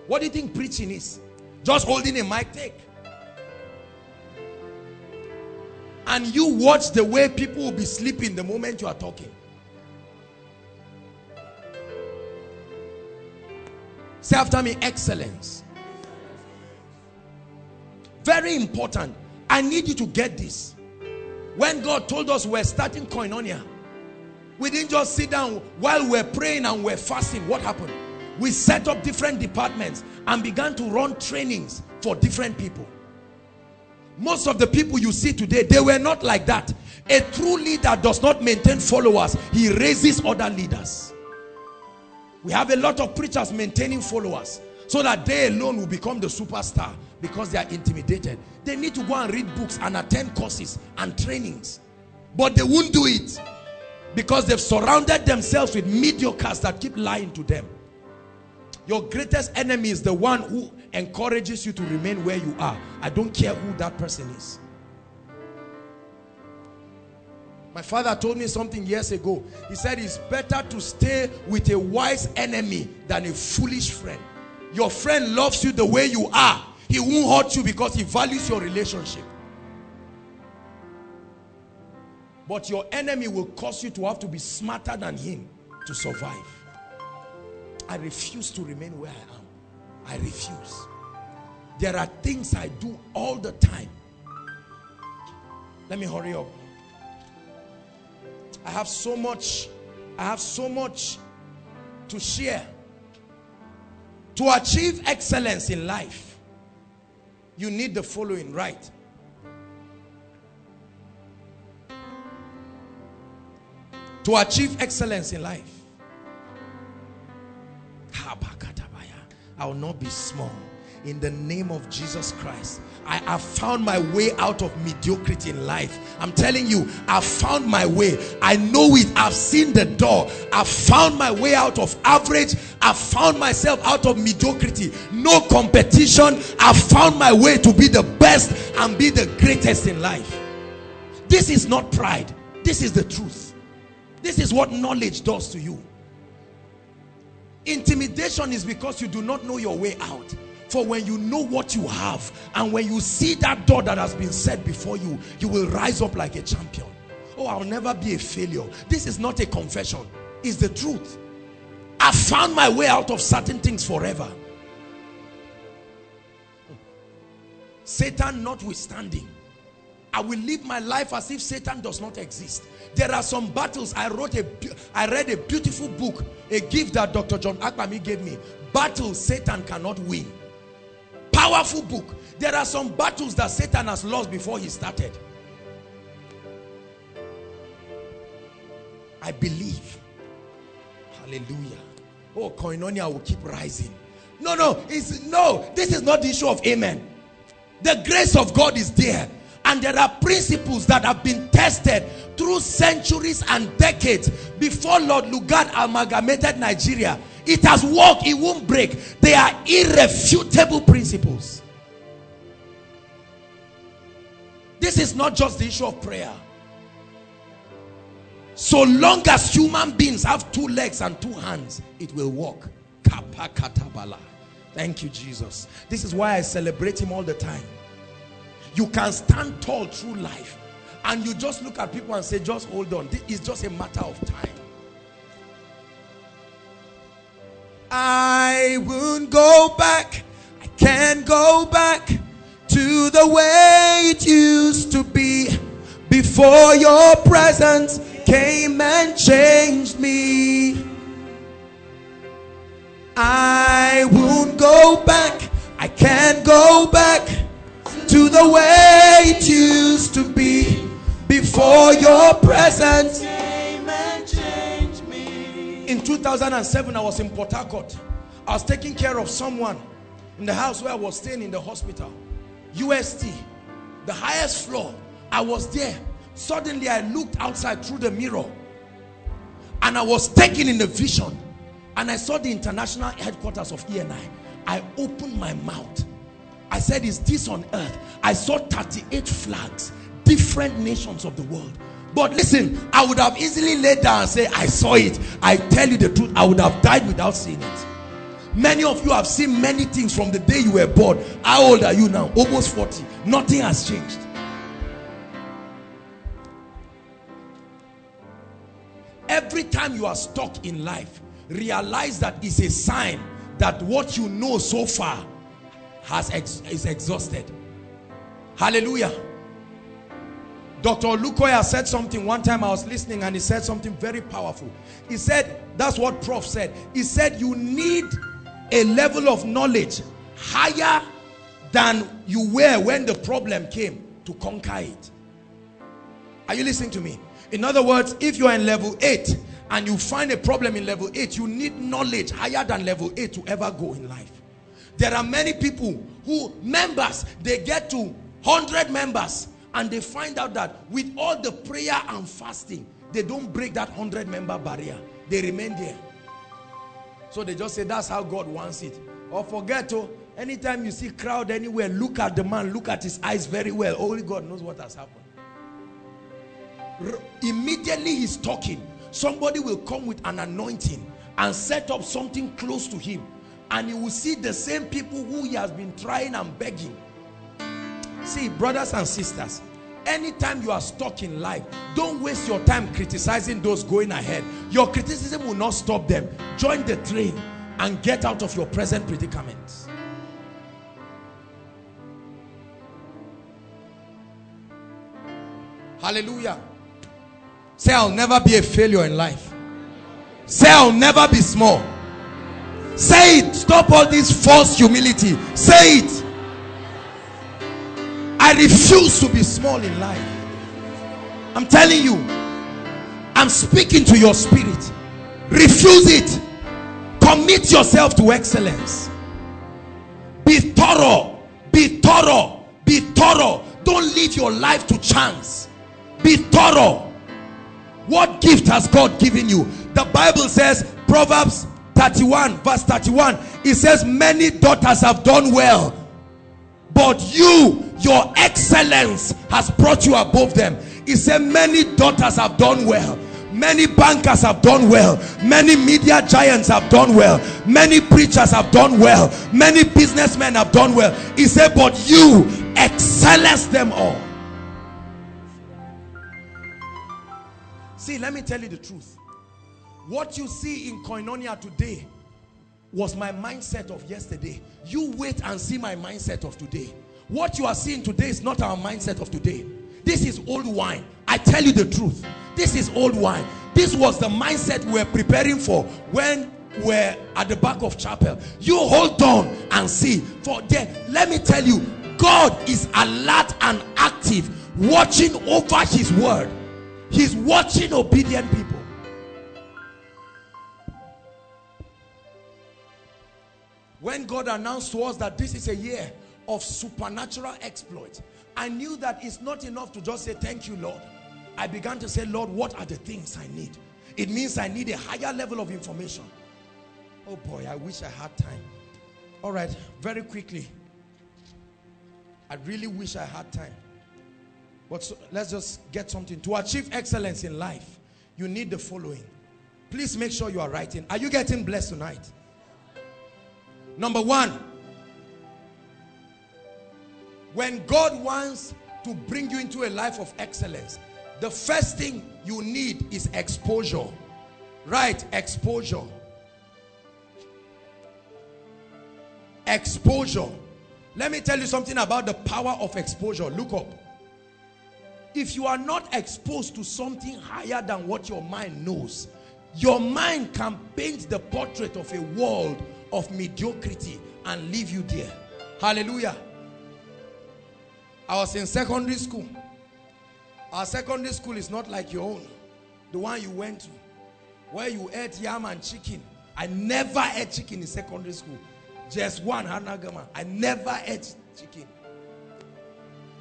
What do you think preaching is? Just holding a mic, take. And you watch the way people will be sleeping the moment you are talking. Say after me, excellence. Very important. I need you to get this. When God told us we're starting Koinonia, we didn't just sit down while we're praying and we're fasting. What happened? We set up different departments and began to run trainings for different people. Most of the people you see today, they were not like that. A true leader does not maintain followers. He raises other leaders. We have a lot of preachers maintaining followers so that they alone will become the superstar because they are intimidated. They need to go and read books and attend courses and trainings. But they won't do it. Because they've surrounded themselves with mediocres that keep lying to them. Your greatest enemy is the one who encourages you to remain where you are. I don't care who that person is. My father told me something years ago. He said it's better to stay with a wise enemy than a foolish friend. Your friend loves you the way you are. He won't hurt you because he values your relationship. But your enemy will cause you to have to be smarter than him to survive. I refuse to remain where I am. I refuse. There are things I do all the time. Let me hurry up. I have so much, I have so much to share. To achieve excellence in life, you need the following right. To achieve excellence in life, I will not be small. In the name of Jesus Christ, I have found my way out of mediocrity in life. I'm telling you, I've found my way. I know it. I've seen the door. I've found my way out of average. I've found myself out of mediocrity. No competition. I've found my way to be the best and be the greatest in life. This is not pride. This is the truth. This is what knowledge does to you. Intimidation is because you do not know your way out. For when you know what you have and when you see that door that has been set before you, you will rise up like a champion. Oh, I'll never be a failure. This is not a confession. It's the truth. I found my way out of certain things forever. Satan notwithstanding, I will live my life as if Satan does not exist. There are some battles. I wrote a, I read a beautiful book, a gift that Doctor John Akbami gave me. Battle Satan cannot win. Powerful book. There are some battles that Satan has lost before he started. I believe. Hallelujah. Oh, Koinonia will keep rising. No, no, it's no, this is not the issue of amen. The grace of God is there, and there are principles that have been tested through centuries and decades before Lord Lugard amalgamated Nigeria. It has worked. It won't break. They are irrefutable principles. This is not just the issue of prayer. So long as human beings have two legs and two hands, it will work. Thank you, Jesus. This is why I celebrate him all the time. You can stand tall through life, and you just look at people and say, just hold on. It's just a matter of time. I won't go back, I can't go back to the way it used to be before your presence came and changed me. I won't go back, I can't go back to the way it used to be before your presence. In two thousand seven, I was in Port Harcourt. I was taking care of someone in the house where I was staying in the hospital. U S T, the highest floor. I was there. Suddenly, I looked outside through the mirror, and I was taken in a vision, and I saw the international headquarters of E N I. I opened my mouth. I said, is this on earth? I saw thirty-eight flags, different nations of the world. But listen, I would have easily laid down and say, I saw it. I tell you the truth, I would have died without seeing it. Many of you have seen many things from the day you were born. How old are you now? Almost forty. Nothing has changed. Every time you are stuck in life, realize that it's a sign that what you know so far has ex is exhausted. Hallelujah. Doctor Lukoya said something one time. I was listening, and he said something very powerful. He said, that's what Prof said. He said, you need a level of knowledge higher than you were when the problem came to conquer it. Are you listening to me? In other words, if you are in level eight and you find a problem in level eight, you need knowledge higher than level eight to ever go in life. There are many people who, members, they get to one hundred members, and they find out that with all the prayer and fasting, they don't break that hundred member barrier. They remain there. So they just say, that's how God wants it. Or forget, oh, anytime you see crowd anywhere, look at the man, look at his eyes very well. Only God knows what has happened. R- immediately he's talking, somebody will come with an anointing and set up something close to him. And you will see the same people who he has been trying and begging. See, brothers and sisters, anytime you are stuck in life, don't waste your time criticizing those going ahead. Your criticism will not stop them. Join the train and get out of your present predicaments. Hallelujah. Say, I'll never be a failure in life. Say, I'll never be small. Say it. Stop all this false humility. Say it. I refuse to be small in life. I'm telling you. I'm speaking to your spirit. Refuse it. Commit yourself to excellence. Be thorough. Be thorough. Be thorough. Don't leave your life to chance. Be thorough. What gift has God given you? The Bible says, Proverbs thirty-one verse thirty-one, it says, many daughters have done well, but you, your excellence has brought you above them. It said, many daughters have done well, many bankers have done well, many media giants have done well, many preachers have done well, many businessmen have done well. He said, but you excellence them all. See, let me tell you the truth. What you see in Koinonia today was my mindset of yesterday. You wait and see my mindset of today. What you are seeing today is not our mindset of today. This is old wine. I tell you the truth. This is old wine. This was the mindset we were preparing for when we were at the back of chapel. You hold on and see. For there, let me tell you, God is alert and active, watching over his word. He's watching obedient people. When God announced to us that this is a year of supernatural exploits, I knew that it's not enough to just say, thank you, Lord. I began to say, Lord, what are the things I need? It means I need a higher level of information. Oh boy, I wish I had time. All right, very quickly. I really wish I had time. But so, let's just get something. To achieve excellence in life, you need the following. Please make sure you are writing. Are you getting blessed tonight? Number one, when God wants to bring you into a life of excellence, the first thing you need is exposure. Right? Exposure. Exposure. Let me tell you something about the power of exposure. Look up. If you are not exposed to something higher than what your mind knows, your mind can paint the portrait of a world of mediocrity and leave you there. Hallelujah. I was in secondary school. Our secondary school is not like your own, the one you went to, where you ate yam and chicken. I never ate chicken in secondary school. Just one hanagama. I never ate chicken.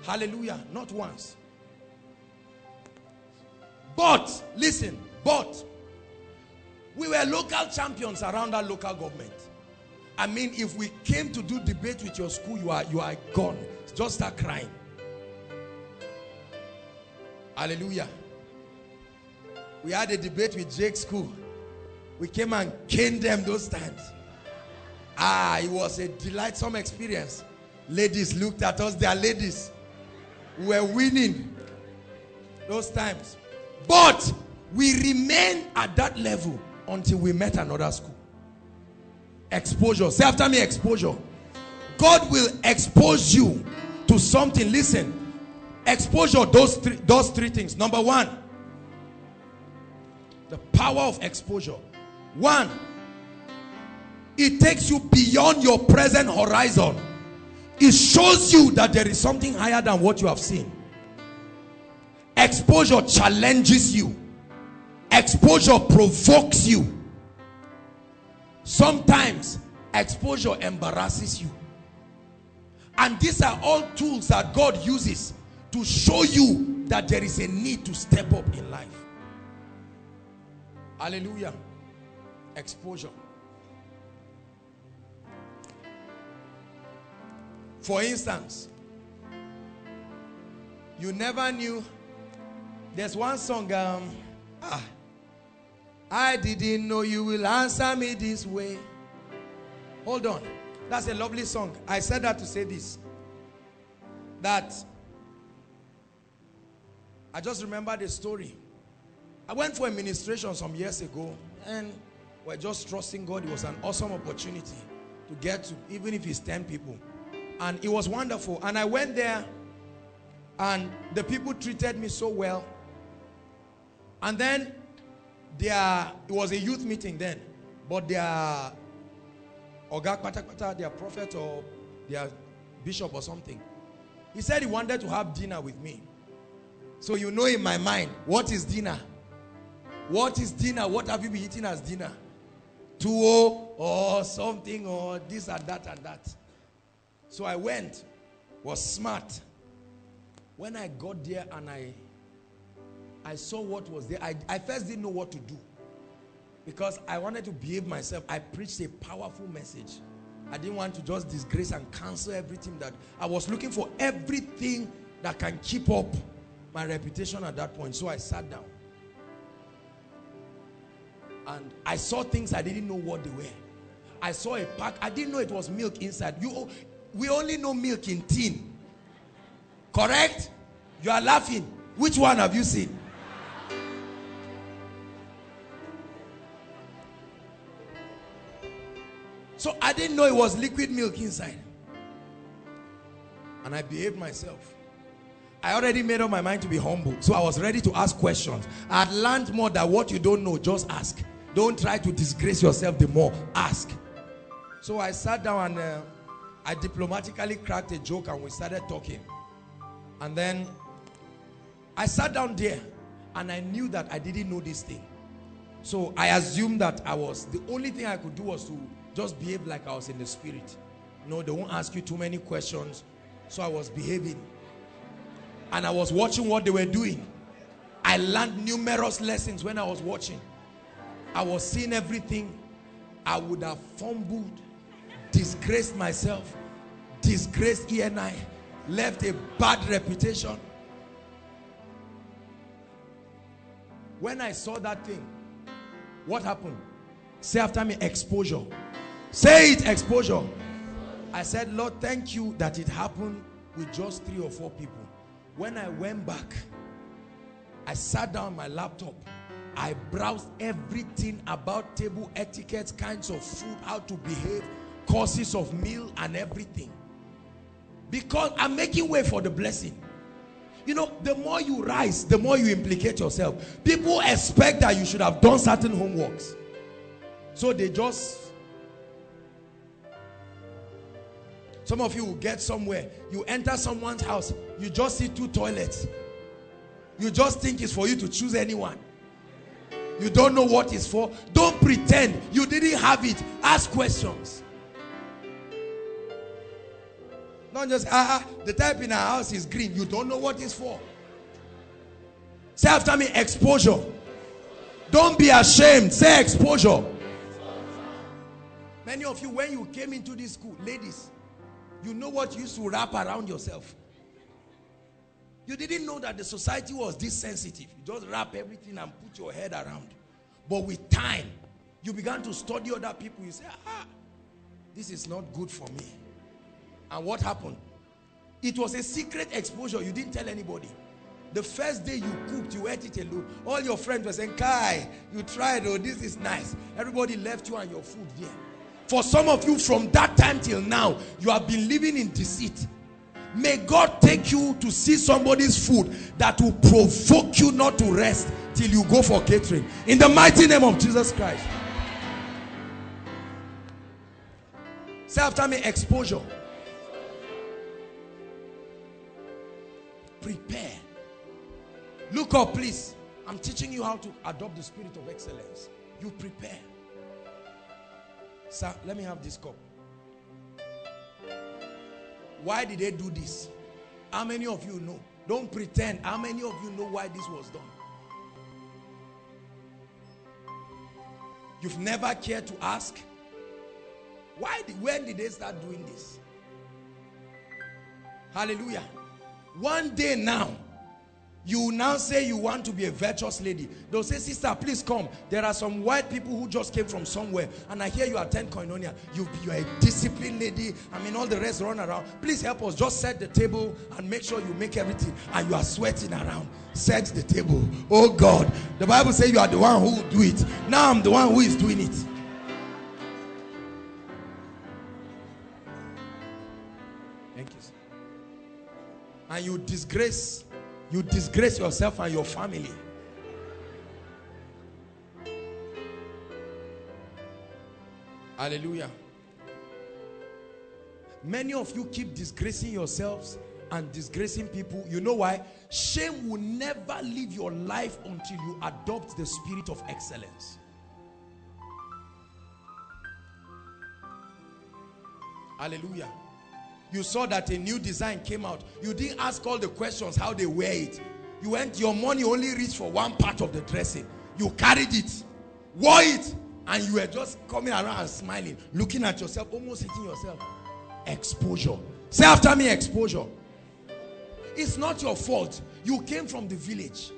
Hallelujah. Not once. But, listen, but we were local champions around our local government. I mean, if we came to do debate with your school, you are, you are gone. Just start crying. Hallelujah. We had a debate with Jake's school. We came and caned them those times. Ah, it was a delightsome experience. Ladies looked at us, they are ladies. We were winning those times. But we remained at that level until we met another school. Exposure. Say after me, exposure. God will expose you to something. Listen. Exposure does three, does three things. Number one, the power of exposure. One, it takes you beyond your present horizon. It shows you that there is something higher than what you have seen. Exposure challenges you. Exposure provokes you. Sometimes exposure embarrasses you. And these are all tools that God uses to show you that there is a need to step up in life. Hallelujah. Exposure. For instance, you never knew. There's one song. Um, ah, I didn't know you will answer me this way. Hold on. That's a lovely song. I said that to say this. That I just remembered a story. I went for a ministration some years ago, and we're just trusting God. It was an awesome opportunity to get to, even if it's ten people. And it was wonderful. And I went there, and the people treated me so well. And then, there, it was a youth meeting then, but their Oga Kpatakpata, their prophet or their bishop or something. He said he wanted to have dinner with me. So you know in my mind, what is dinner? What is dinner? What have you been eating as dinner? Tuwo or something or this and that and that. So I went, was smart. When I got there and I, I saw what was there, I, I first didn't know what to do. Because I wanted to behave myself. I preached a powerful message. I didn't want to just disgrace and cancel everything. That I was looking for everything that can keep up my reputation at that point. So I sat down. And I saw things I didn't know what they were. I saw a pack. I didn't know it was milk inside. You, we only know milk in tin. Correct? You are laughing. Which one have you seen? So I didn't know it was liquid milk inside. And I behaved myself. I already made up my mind to be humble. So I was ready to ask questions. I had learned more that what you don't know, just ask. Don't try to disgrace yourself the more. Ask. So I sat down and uh, I diplomatically cracked a joke and we started talking. And then I sat down there and I knew that I didn't know this thing. So I assumed that I was, the only thing I could do was to just behave like I was in the spirit. No, they won't ask you too many questions. So I was behaving. And I was watching what they were doing. I learned numerous lessons when I was watching. I was seeing everything. I would have fumbled, disgraced myself, disgraced E N I, left a bad reputation. When I saw that thing, what happened? Say after me, exposure. Say it, exposure. I said, Lord, thank you that it happened with just three or four people. When I went back, I sat down on my laptop. I browsed everything about table etiquette, kinds of food, how to behave, courses of meal and everything. Because I'm making way for the blessing. You know, the more you rise, the more you implicate yourself. People expect that you should have done certain homeworks. So they just... Some of you will get somewhere. You enter someone's house. You just see two toilets. You just think it's for you to choose anyone. You don't know what it's for. Don't pretend you didn't have it. Ask questions. Not just, ah, ah, the type in our house is green. You don't know what it's for. Say after me, exposure. Don't be ashamed. Say exposure. Many of you, when you came into this school, ladies, you know what you used to wrap around yourself. You didn't know that the society was this sensitive. You just wrap everything and put your head around. But with time, you began to study other people. You say, ah, this is not good for me. And what happened? It was a secret exposure. You didn't tell anybody. The first day you cooked, you ate it alone. All your friends were saying, Kai, you tried, oh, this is nice. Everybody left you and your food there. For some of you, from that time till now, you have been living in deceit. May God take you to see somebody's food that will provoke you not to rest till you go for catering. In the mighty name of Jesus Christ. Say after me, exposure. Prepare. Look up, please. I'm teaching you how to adopt the spirit of excellence. You prepare. Sir, let me have this cup. Why did they do this? How many of you know? Don't pretend. How many of you know why this was done? You've never cared to ask. Why did, when did they start doing this? Hallelujah. One day now, you now say you want to be a virtuous lady. They'll say, sister, please come. There are some white people who just came from somewhere. And I hear you attend Koinonia. You, you are a disciplined lady. I mean, all the rest run around. Please help us. Just set the table and make sure you make everything. And you are sweating around. Set the table. Oh, God. The Bible says you are the one who will do it. Now I'm the one who is doing it. Thank you, sir. And you disgrace... You disgrace yourself and your family. Hallelujah. Many of you keep disgracing yourselves and disgracing people. You know why? Shame will never leave your life until you adopt the spirit of excellence. Hallelujah. You saw that a new design came out. You didn't ask all the questions how they wear it. You went, your money only reached for one part of the dressing. You carried it, wore it, and you were just coming around and smiling, looking at yourself, almost hitting yourself. Exposure. Say after me, exposure. It's not your fault. You came from the village.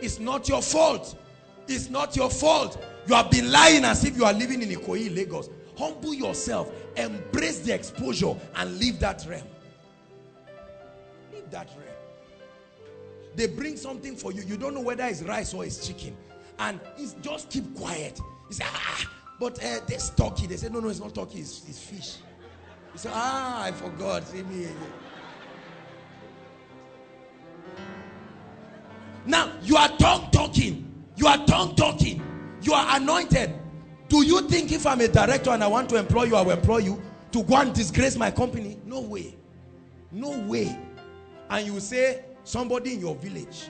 It's not your fault. It's not your fault. You have been lying as if you are living in Ikoyi, Lagos. Humble yourself. Embrace the exposure and leave that realm. Leave that realm. They bring something for you. You don't know whether it's rice or it's chicken. And it's just keep quiet. You say, ah, but uh, there's turkey. They say, no, no, it's not turkey. It's, it's fish. You say, ah, I forgot. See me again. Now, you are tongue talking. You are tongue talking. You are anointed. Do you think if I'm a director and I want to employ you, I will employ you to go and disgrace my company? No way. No way. And you say, somebody in your village.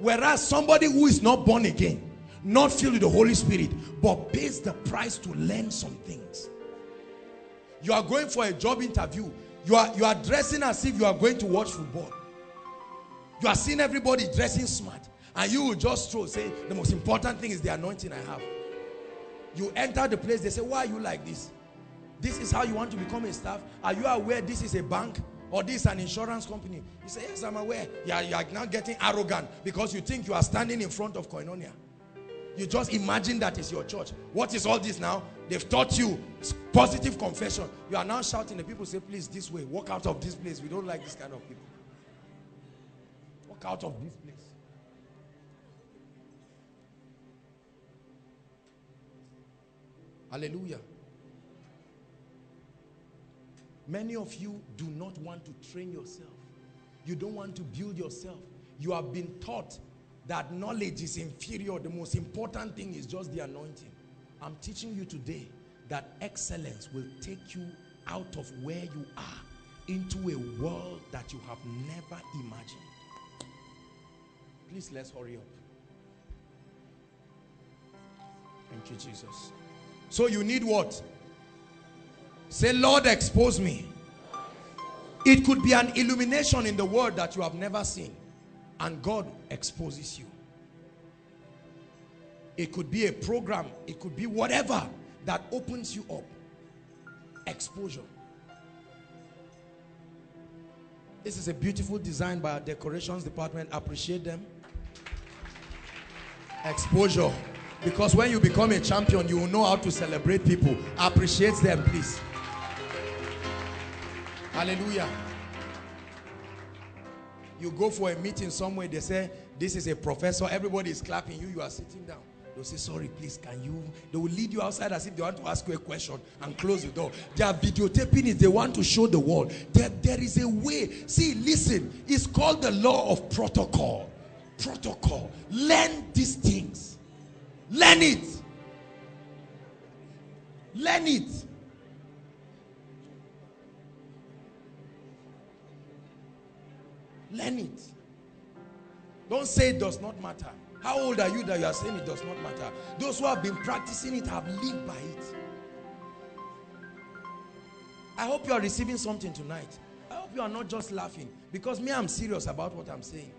Whereas somebody who is not born again, not filled with the Holy Spirit, but pays the price to learn some things. You are going for a job interview. You are, you are dressing as if you are going to watch football. You are seeing everybody dressing smart. And you will just throw, say, the most important thing is the anointing I have. You enter the place, they say, why are you like this? This is how you want to become a staff? Are you aware this is a bank? Or this is an insurance company? You say, yes, I'm aware. You are, you are now getting arrogant because you think you are standing in front of Koinonia. You just imagine that is your church. What is all this now? They've taught you positive confession. You are now shouting. The people say, please, this way. Walk out of this place. We don't like this kind of people. Walk out of this place. Hallelujah. Many of you do not want to train yourself. You don't want to build yourself. You have been taught that knowledge is inferior. The most important thing is just the anointing. I'm teaching you today that excellence will take you out of where you are into a world that you have never imagined. Please, let's hurry up. Thank you, Jesus. So you need what? Say, Lord, expose me. It could be an illumination in the world that you have never seen. And God exposes you. It could be a program. It could be whatever that opens you up. Exposure. This is a beautiful design by our decorations department. Appreciate them. Exposure. Because when you become a champion, you will know how to celebrate people. Appreciate them, please. Hallelujah. You go for a meeting somewhere, they say, this is a professor, everybody is clapping you, you are sitting down. They'll say, sorry, please, can you? They will lead you outside as if they want to ask you a question and close the door. They are videotaping it, they want to show the world. There, there is a way. See, listen, it's called the law of protocol. Protocol. Learn these things. Learn it. Learn it. Learn it. Don't say it does not matter. How old are you that you are saying it does not matter? Those who have been practicing it have lived by it. I hope you are receiving something tonight. I hope you are not just laughing, because me, I'm serious about what I'm saying.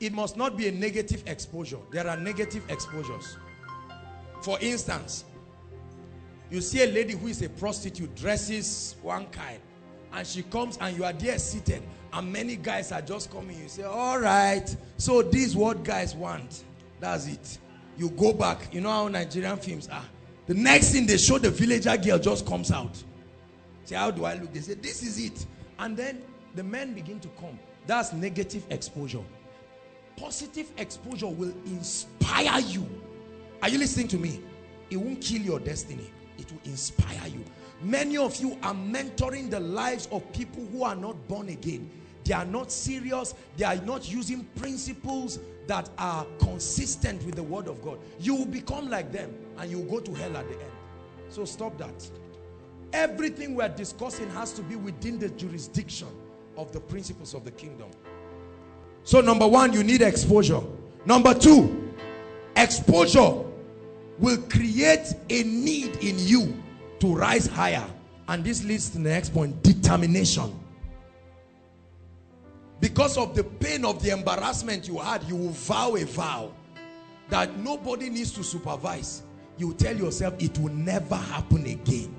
It must not be a negative exposure. There are negative exposures. For instance, you see a lady who is a prostitute, dresses one kind, and she comes and you are there seated and many guys are just coming. You say, all right, so this is what guys want. That's it. You go back. You know how Nigerian films are. The next thing they show, the villager girl just comes out. Say, how do I look? They say, this is it. And then the men begin to come. That's negative exposure. Positive exposure will inspire you. Are you listening to me? It won't kill your destiny. It will inspire you. Many of you are mentoring the lives of people who are not born again. They are not serious. They are not using principles that are consistent with the word of God. You will become like them and you will go to hell at the end. So stop that. Everything we are discussing has to be within the jurisdiction of the principles of the kingdom. So number one, you need exposure. Number two, exposure will create a need in you to rise higher. And this leads to the next point, determination. Because of the pain of the embarrassment you had, you will vow a vow that nobody needs to supervise. You tell yourself it will never happen again.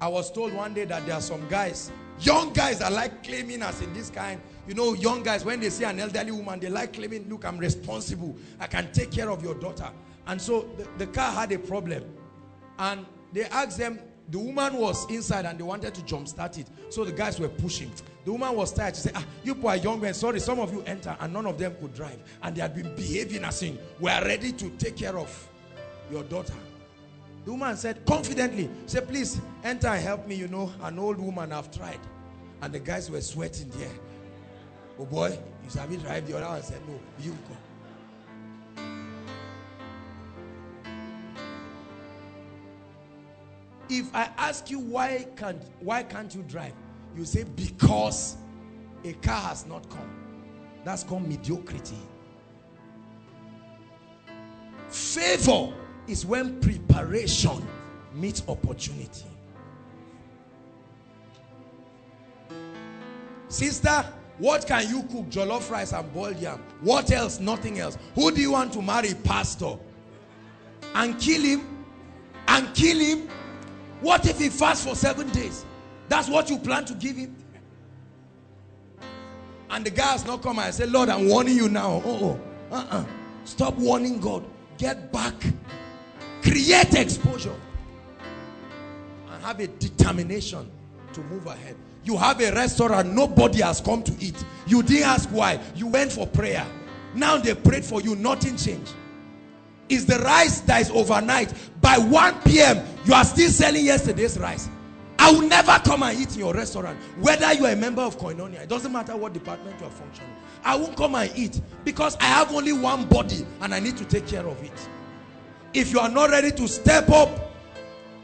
I was told one day that there are some guys, young guys are like claiming us in this kind. You know, young guys, when they see an elderly woman, they like claiming, look, I'm responsible. I can take care of your daughter. And so the, the car had a problem. And they asked them, the woman was inside and they wanted to jumpstart it. So the guys were pushing. The woman was tired. She said, ah, you poor young men, sorry, some of you enter. And none of them could drive. And they had been behaving as in, we are ready to take care of your daughter. The woman said, confidently, say, please, enter and help me, you know, an old woman, I've tried. And the guys were sweating there. Oh boy, you said, drive the other one. I said, no, you go. If I ask you, why can't, why can't you drive? You say, because a car has not come. That's called mediocrity. Favor is when preparation meets opportunity. Sister, what can you cook? Jollof rice and boiled yam. What else? Nothing else. Who do you want to marry? Pastor. And kill him. And kill him. What if he fasts for seven days? That's what you plan to give him? And the guy has not come. I said, Lord, I'm warning you now. Oh, uh uh. Stop warning God. Get back. Create exposure. And have a determination to move ahead. You have a restaurant. Nobody has come to eat. You didn't ask why. You went for prayer. Now they prayed for you. Nothing changed. It's the rice that is overnight. By one p m, you are still selling yesterday's rice. I will never come and eat in your restaurant. Whether you are a member of Koinonia, it doesn't matter what department you are functioning. I won't come and eat because I have only one body and I need to take care of it. If you are not ready to step up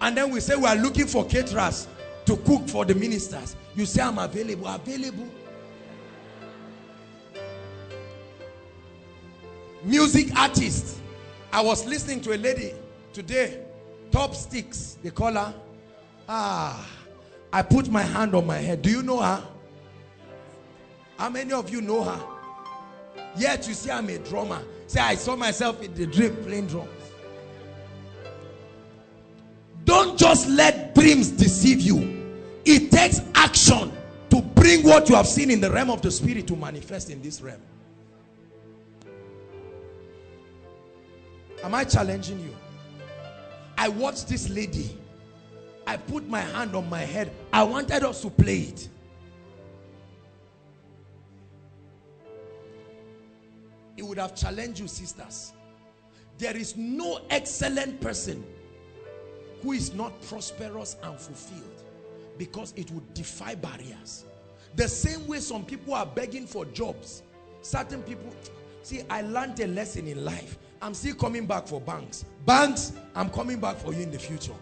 and then we say we are looking for caterers to cook for the ministers, you say I'm available. Available. Music artists. I was listening to a lady today, Top Sticks, they call her. Ah, I put my hand on my head. Do you know her? How many of you know her? Yet you say I'm a drummer. Say I saw myself in the dream playing drums. Don't just let dreams deceive you. It takes action to bring what you have seen in the realm of the spirit to manifest in this realm. Am I challenging you? I watched this lady. I put my hand on my head. I wanted us to play it. It would have challenged you, sisters. There is no excellent person who is not prosperous and fulfilled because it would defy barriers. The same way some people are begging for jobs. Certain people, see, I learned a lesson in life. I'm still coming back for banks. Banks, I'm coming back for you in the future.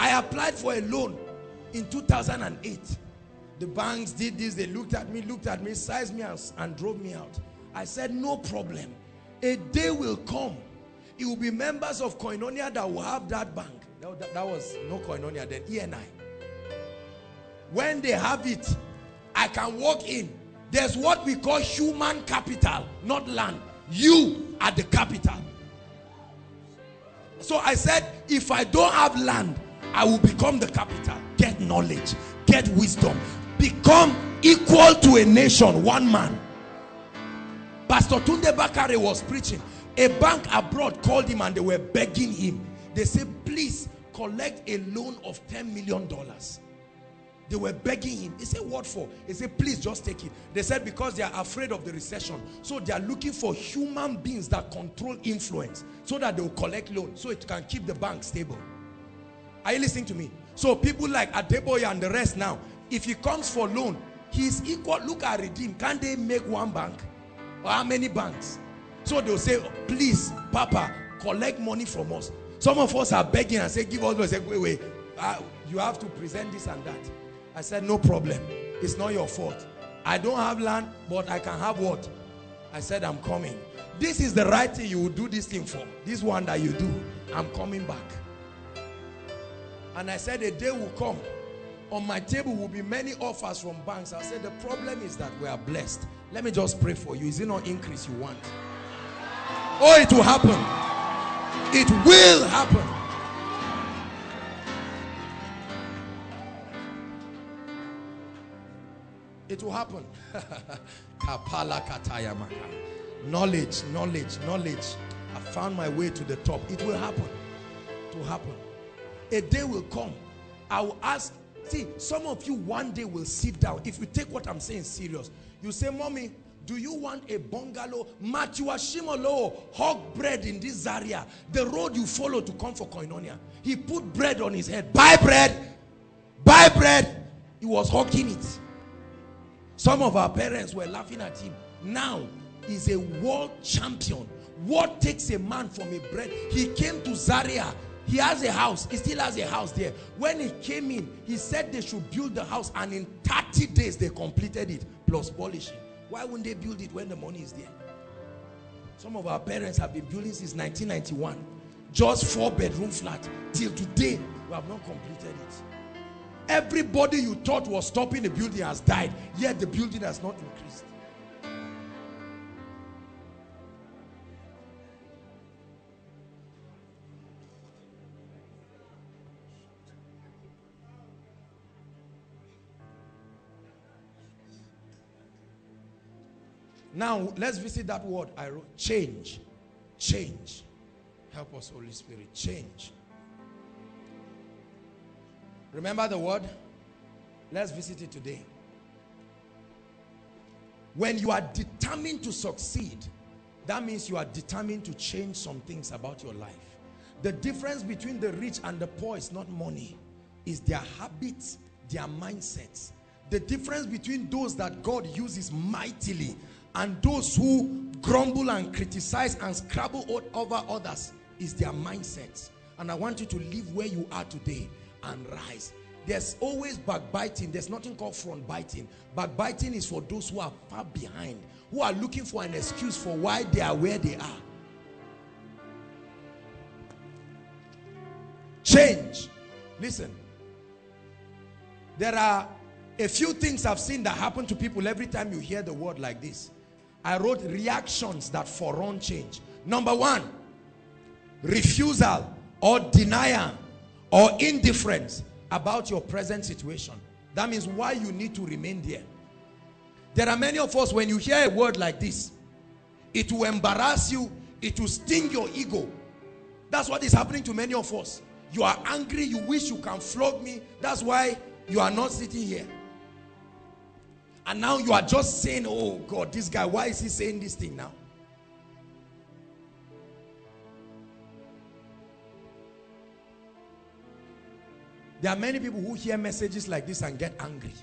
I applied for a loan in two thousand eight. The banks did this. They looked at me, looked at me, sized me and, and drove me out. I said, no problem. A day will come. It will be members of Koinonia that will have that bank. That, that, that was no Koinonia then, E N I. When they have it, I can walk in. There's what we call human capital, not land. You are the capital. So I said, if I don't have land, I will become the capital. Get knowledge, get wisdom, become equal to a nation, one man. Pastor Tunde Bakare was preaching. A bank abroad called him and they were begging him. They said, please collect a loan of ten million dollars. They were begging him. He said, what for? He said, please just take it. They said, because they are afraid of the recession. So they are looking for human beings that control influence so that they will collect loans so it can keep the bank stable. Are you listening to me? So people like Adeboye and the rest now, if he comes for loan, he is equal. Look at Redeem. Can't they make one bank? Or how many banks? So they'll say, please, Papa, collect money from us. Some of us are begging and say, give us money. Say, wait, wait, uh, you have to present this and that. I said, no problem. It's not your fault. I don't have land, but I can have what? I said, I'm coming. This is the right thing you will do this thing for. This one that you do, I'm coming back. And I said, a day will come. On my table will be many offers from banks. I said, the problem is that we are blessed. Let me just pray for you. Is it not increase you want? Oh, it will happen. It will happen. It will happen. Knowledge, knowledge, knowledge. I found my way to the top. It will happen. It will happen. A day will come. I will ask. See, some of you one day will sit down. If you take what I'm saying serious, you say, Mommy, do you want a bungalow? Matthew Ashimolowo hog bread in this Zaria. The road you follow to come for Koinonia. He put bread on his head. Buy bread. Buy bread. He was hawking it. Some of our parents were laughing at him. Now, he's a world champion. What takes a man from a bread? He came to Zaria. He has a house. He still has a house there. When he came in, he said they should build the house, and in thirty days they completed it, plus polishing. Why wouldn't they build it when the money is there? Some of our parents have been building since nineteen ninety-one. Just four bedroom flat. Till today, we have not completed it. Everybody you thought was stopping the building has died, yet the building has not increased. Now, let's visit that word I wrote. Change. Change. Help us, Holy Spirit. Change. Remember the word? Let's visit it today. When you are determined to succeed, that means you are determined to change some things about your life. The difference between the rich and the poor is not money. It's their habits, their mindsets. The difference between those that God uses mightily and those who grumble and criticize and scrabble over others is their mindsets. And I want you to live where you are today and rise. There's always backbiting. There's nothing called front biting. Backbiting is for those who are far behind, who are looking for an excuse for why they are where they are. Change. Listen. There are a few things I've seen that happen to people every time you hear the word like this. I wrote reactions that forerun change. Number one, refusal or denial or indifference about your present situation. That means why you need to remain there. There are many of us, when you hear a word like this, it will embarrass you, it will sting your ego. That's what is happening to many of us. You are angry, you wish you can flog me. That's why you are not sitting here. And now you are just saying, oh God, this guy, why is he saying this thing now? There are many people who hear messages like this and get angry.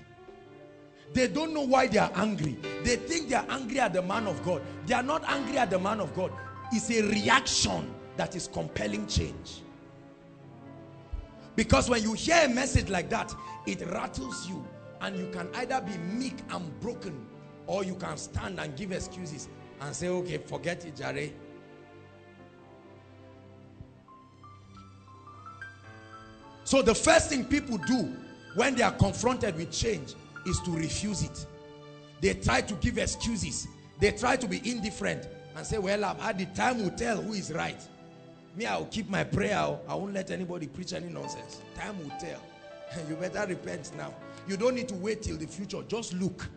They don't know why they are angry. They think they are angry at the man of God. They are not angry at the man of God. It's a reaction that is compelling change. Because when you hear a message like that, it rattles you. And you can either be meek and broken, or you can stand and give excuses and say, okay, forget it, Jare. So the first thing people do when they are confronted with change is to refuse it. They try to give excuses. They try to be indifferent and say, well, I've had the time will tell who is right. Me, I'll keep my prayer. I won't let anybody preach any nonsense. Time will tell. You better repent now. You don't need to wait till the future. Just look.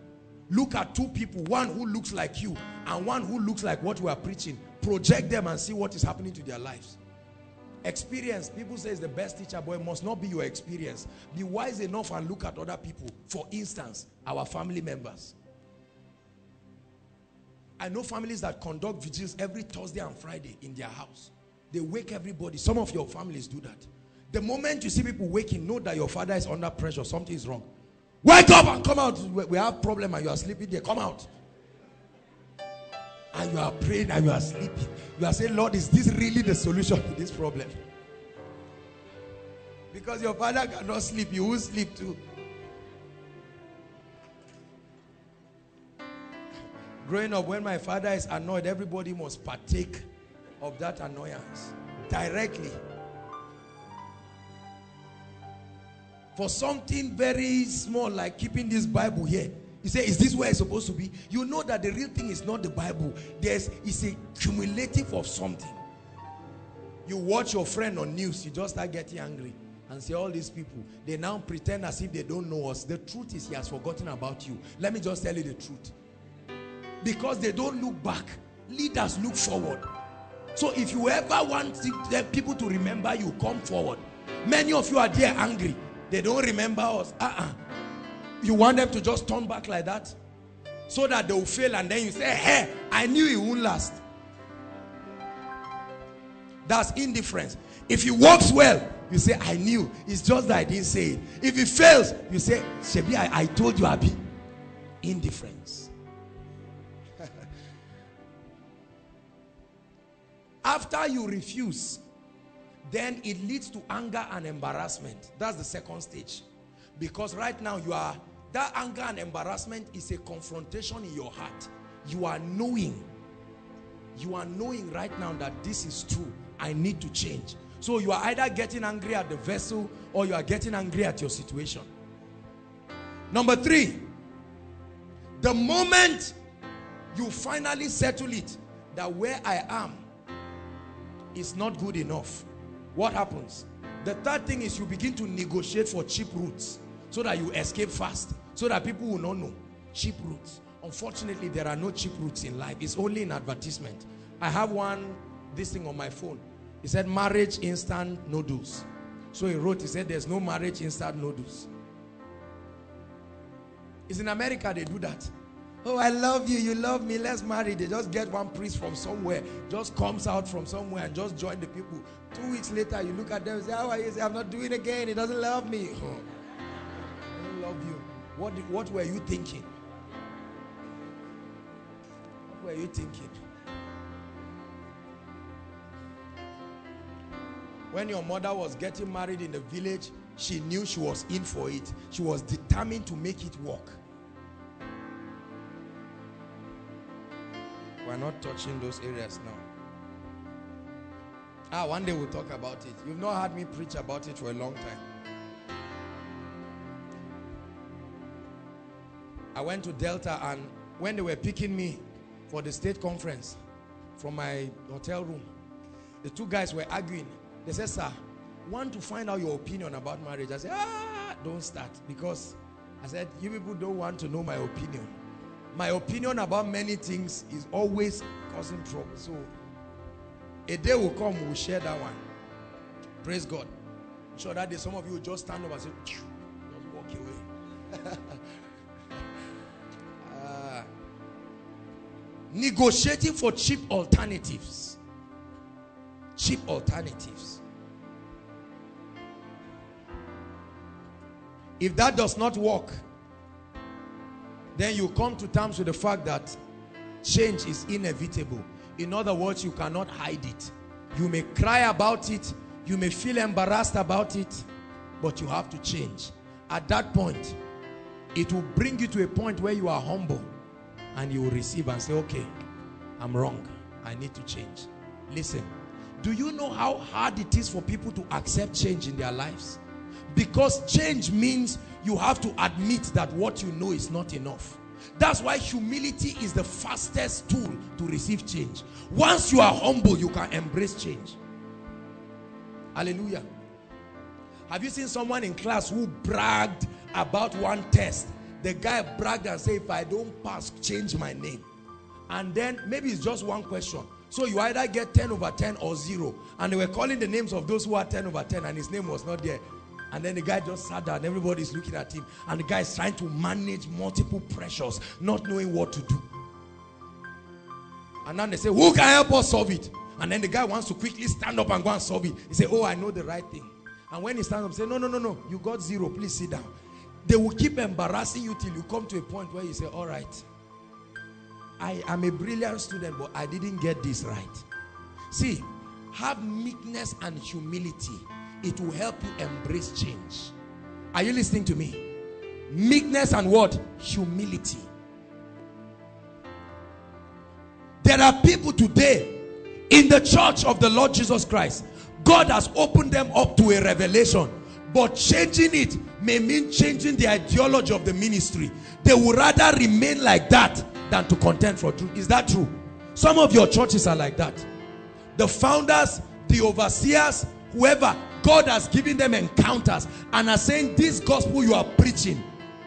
Look at two people, one who looks like you and one who looks like what we are preaching. Project them and see what is happening to their lives. Experience. People say it's the best teacher, but it must not be your experience. Be wise enough and look at other people. For instance, our family members. I know families that conduct vigils every Thursday and Friday in their house. They wake everybody. Some of your families do that. The moment you see people waking, know that your father is under pressure. Something is wrong. Wake up and come out. We have a problem and you are sleeping there. Come out. And you are praying and you are sleeping. You are saying, Lord, is this really the solution to this problem? Because your father cannot sleep, you will sleep too. Growing up, when my father is annoyed, everybody must partake of that annoyance directly. For something very small, like keeping this Bible here, you say, is this where it's supposed to be? You know that the real thing is not the Bible. There's, it's a cumulative of something. You watch your friend on news, you just start getting angry and say, all these people, they now pretend as if they don't know us. The truth is, he has forgotten about you. Let me just tell you the truth. Because they don't look back. Leaders look forward. So if you ever want people to remember you, come forward. Many of you are there angry. They don't remember us. Uh-uh. You want them to just turn back like that? So that they will fail and then you say, hey, I knew it won't last. That's indifference. If it works well, you say, I knew. It's just that I didn't say it. If it fails, you say, Shebi, I, I told you, Abi. Indifference. After you refuse, then it leads to anger and embarrassment. That's the second stage. Because right now you are, that anger and embarrassment is a confrontation in your heart. You are knowing, you are knowing right now that this is true. I need to change. So you are either getting angry at the vessel or you are getting angry at your situation. Number three, the moment you finally settle it, that where I am is not good enough. What happens? The third thing is you begin to negotiate for cheap routes so that you escape fast, so that people will not know. Cheap routes. Unfortunately, there are no cheap routes in life. It's only in advertisement. I have one, this thing on my phone. It said, marriage instant noodles. So he wrote, he said, there's no marriage instant noodles. It's in America they do that. Oh, I love you, you love me, let's marry. They just get one priest from somewhere, just comes out from somewhere and just join the people. Two weeks later, you look at them and say, how are you? You say, I'm not doing it again, he doesn't love me. Oh, I don't love you. What, did, what were you thinking? What were you thinking? When your mother was getting married in the village, she knew she was in for it. She was determined to make it work. We're not touching those areas now. Ah, one day we'll talk about it. You've not heard me preach about it for a long time. I went to Delta, and when they were picking me for the state conference from my hotel room, the two guys were arguing. They said, sir, want to find out your opinion about marriage? I said, ah, don't start. Because I said, you people don't want to know my opinion. My opinion about many things is always causing trouble. So, a day will come, we'll share that one. Praise God. I'm sure that day, some of you will just stand up and say, just walk away. uh, negotiating for cheap alternatives. Cheap alternatives. If that does not work, then you come to terms with the fact that change is inevitable. In other words, you cannot hide it. You may cry about it, you may feel embarrassed about it, but you have to change. At that point, it will bring you to a point where you are humble and you will receive and say, okay, I'm wrong. I need to change. Listen, do you know how hard it is for people to accept change in their lives? Because change means you have to admit that what you know is not enough. That's why humility is the fastest tool to receive change. Once you are humble, you can embrace change. Hallelujah. Have you seen someone in class who bragged about one test? The guy bragged and said, if I don't pass, change my name. And then maybe it's just one question. So you either get ten over ten or zero. And they were calling the names of those who are ten over ten and his name was not there. And then the guy just sat down, everybody's looking at him. And the guy is trying to manage multiple pressures, not knowing what to do. And then they say, who can help us solve it? And then the guy wants to quickly stand up and go and solve it. He says, oh, I know the right thing. And when he stands up, he says, no, no, no, no, you got zero, please sit down. They will keep embarrassing you till you come to a point where you say, all right, I am a brilliant student, but I didn't get this right. See, have meekness and humility. it will help you embrace change. Are you listening to me? Meekness and what? Humility. There are people today in the church of the Lord Jesus Christ, God has opened them up to a revelation, but changing it may mean changing the ideology of the ministry. They would rather remain like that than to contend for truth. Is that true? Some of your churches are like that. The founders, the overseers, whoever, God has given them encounters and are saying, this gospel you are preaching,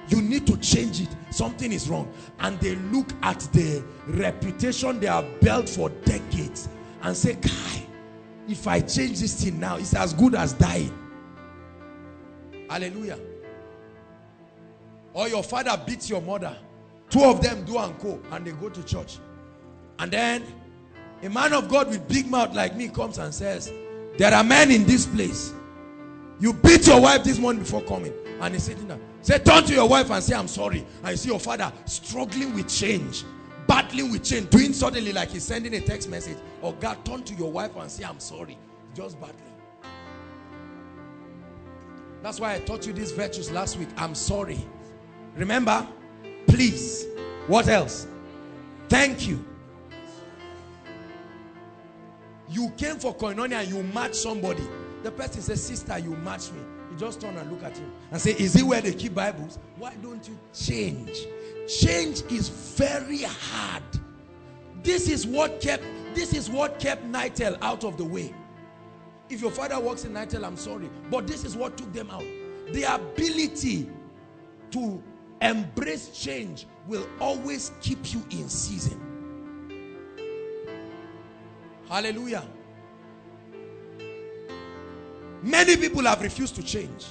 you need to change it. Something is wrong. And they look at the reputation they have built for decades and say, Kai, if I change this thing now, it's as good as dying. Hallelujah. Or your father beats your mother. Two of them do and go, and they go to church. And then a man of God with big mouth like me comes and says, there are men in this place. You beat your wife this morning before coming. And he's sitting there. Say, turn to your wife and say, I'm sorry. And you see your father struggling with change, battling with change, doing suddenly like he's sending a text message. Or God, turn to your wife and say, I'm sorry. Just battling. That's why I taught you these virtues last week. I'm sorry. Remember? Please. What else? Thank you. You came for Koinonia and you match somebody. The person says, sister, you match me. You just turn and look at him and say, is it where they keep Bibles? Why don't you change? Change is very hard. This is what kept, this is what kept NITEL out of the way. If your father works in NITEL, I'm sorry. But this is what took them out. The ability to embrace change will always keep you in season. Hallelujah. Many people have refused to change,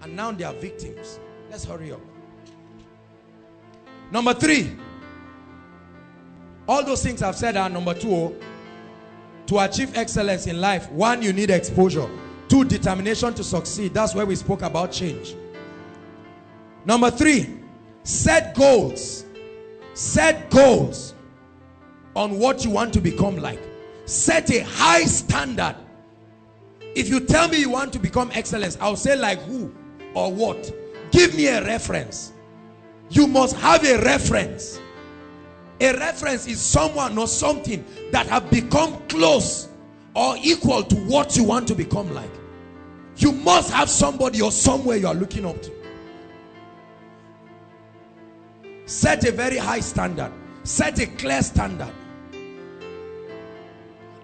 and now they are victims. Let's hurry up. Number three. All those things I've said are number two. To achieve excellence in life, one, you need exposure. Two, determination to succeed. That's where we spoke about change. Number three, set goals. Set goals on what you want to become like. Set a high standard. If you tell me you want to become excellence, I'll say like who or what. Give me a reference. You must have a reference. A reference is someone or something that have become close or equal to what you want to become like. You must have somebody or somewhere you are looking up to. Set a very high standard. Set a clear standard.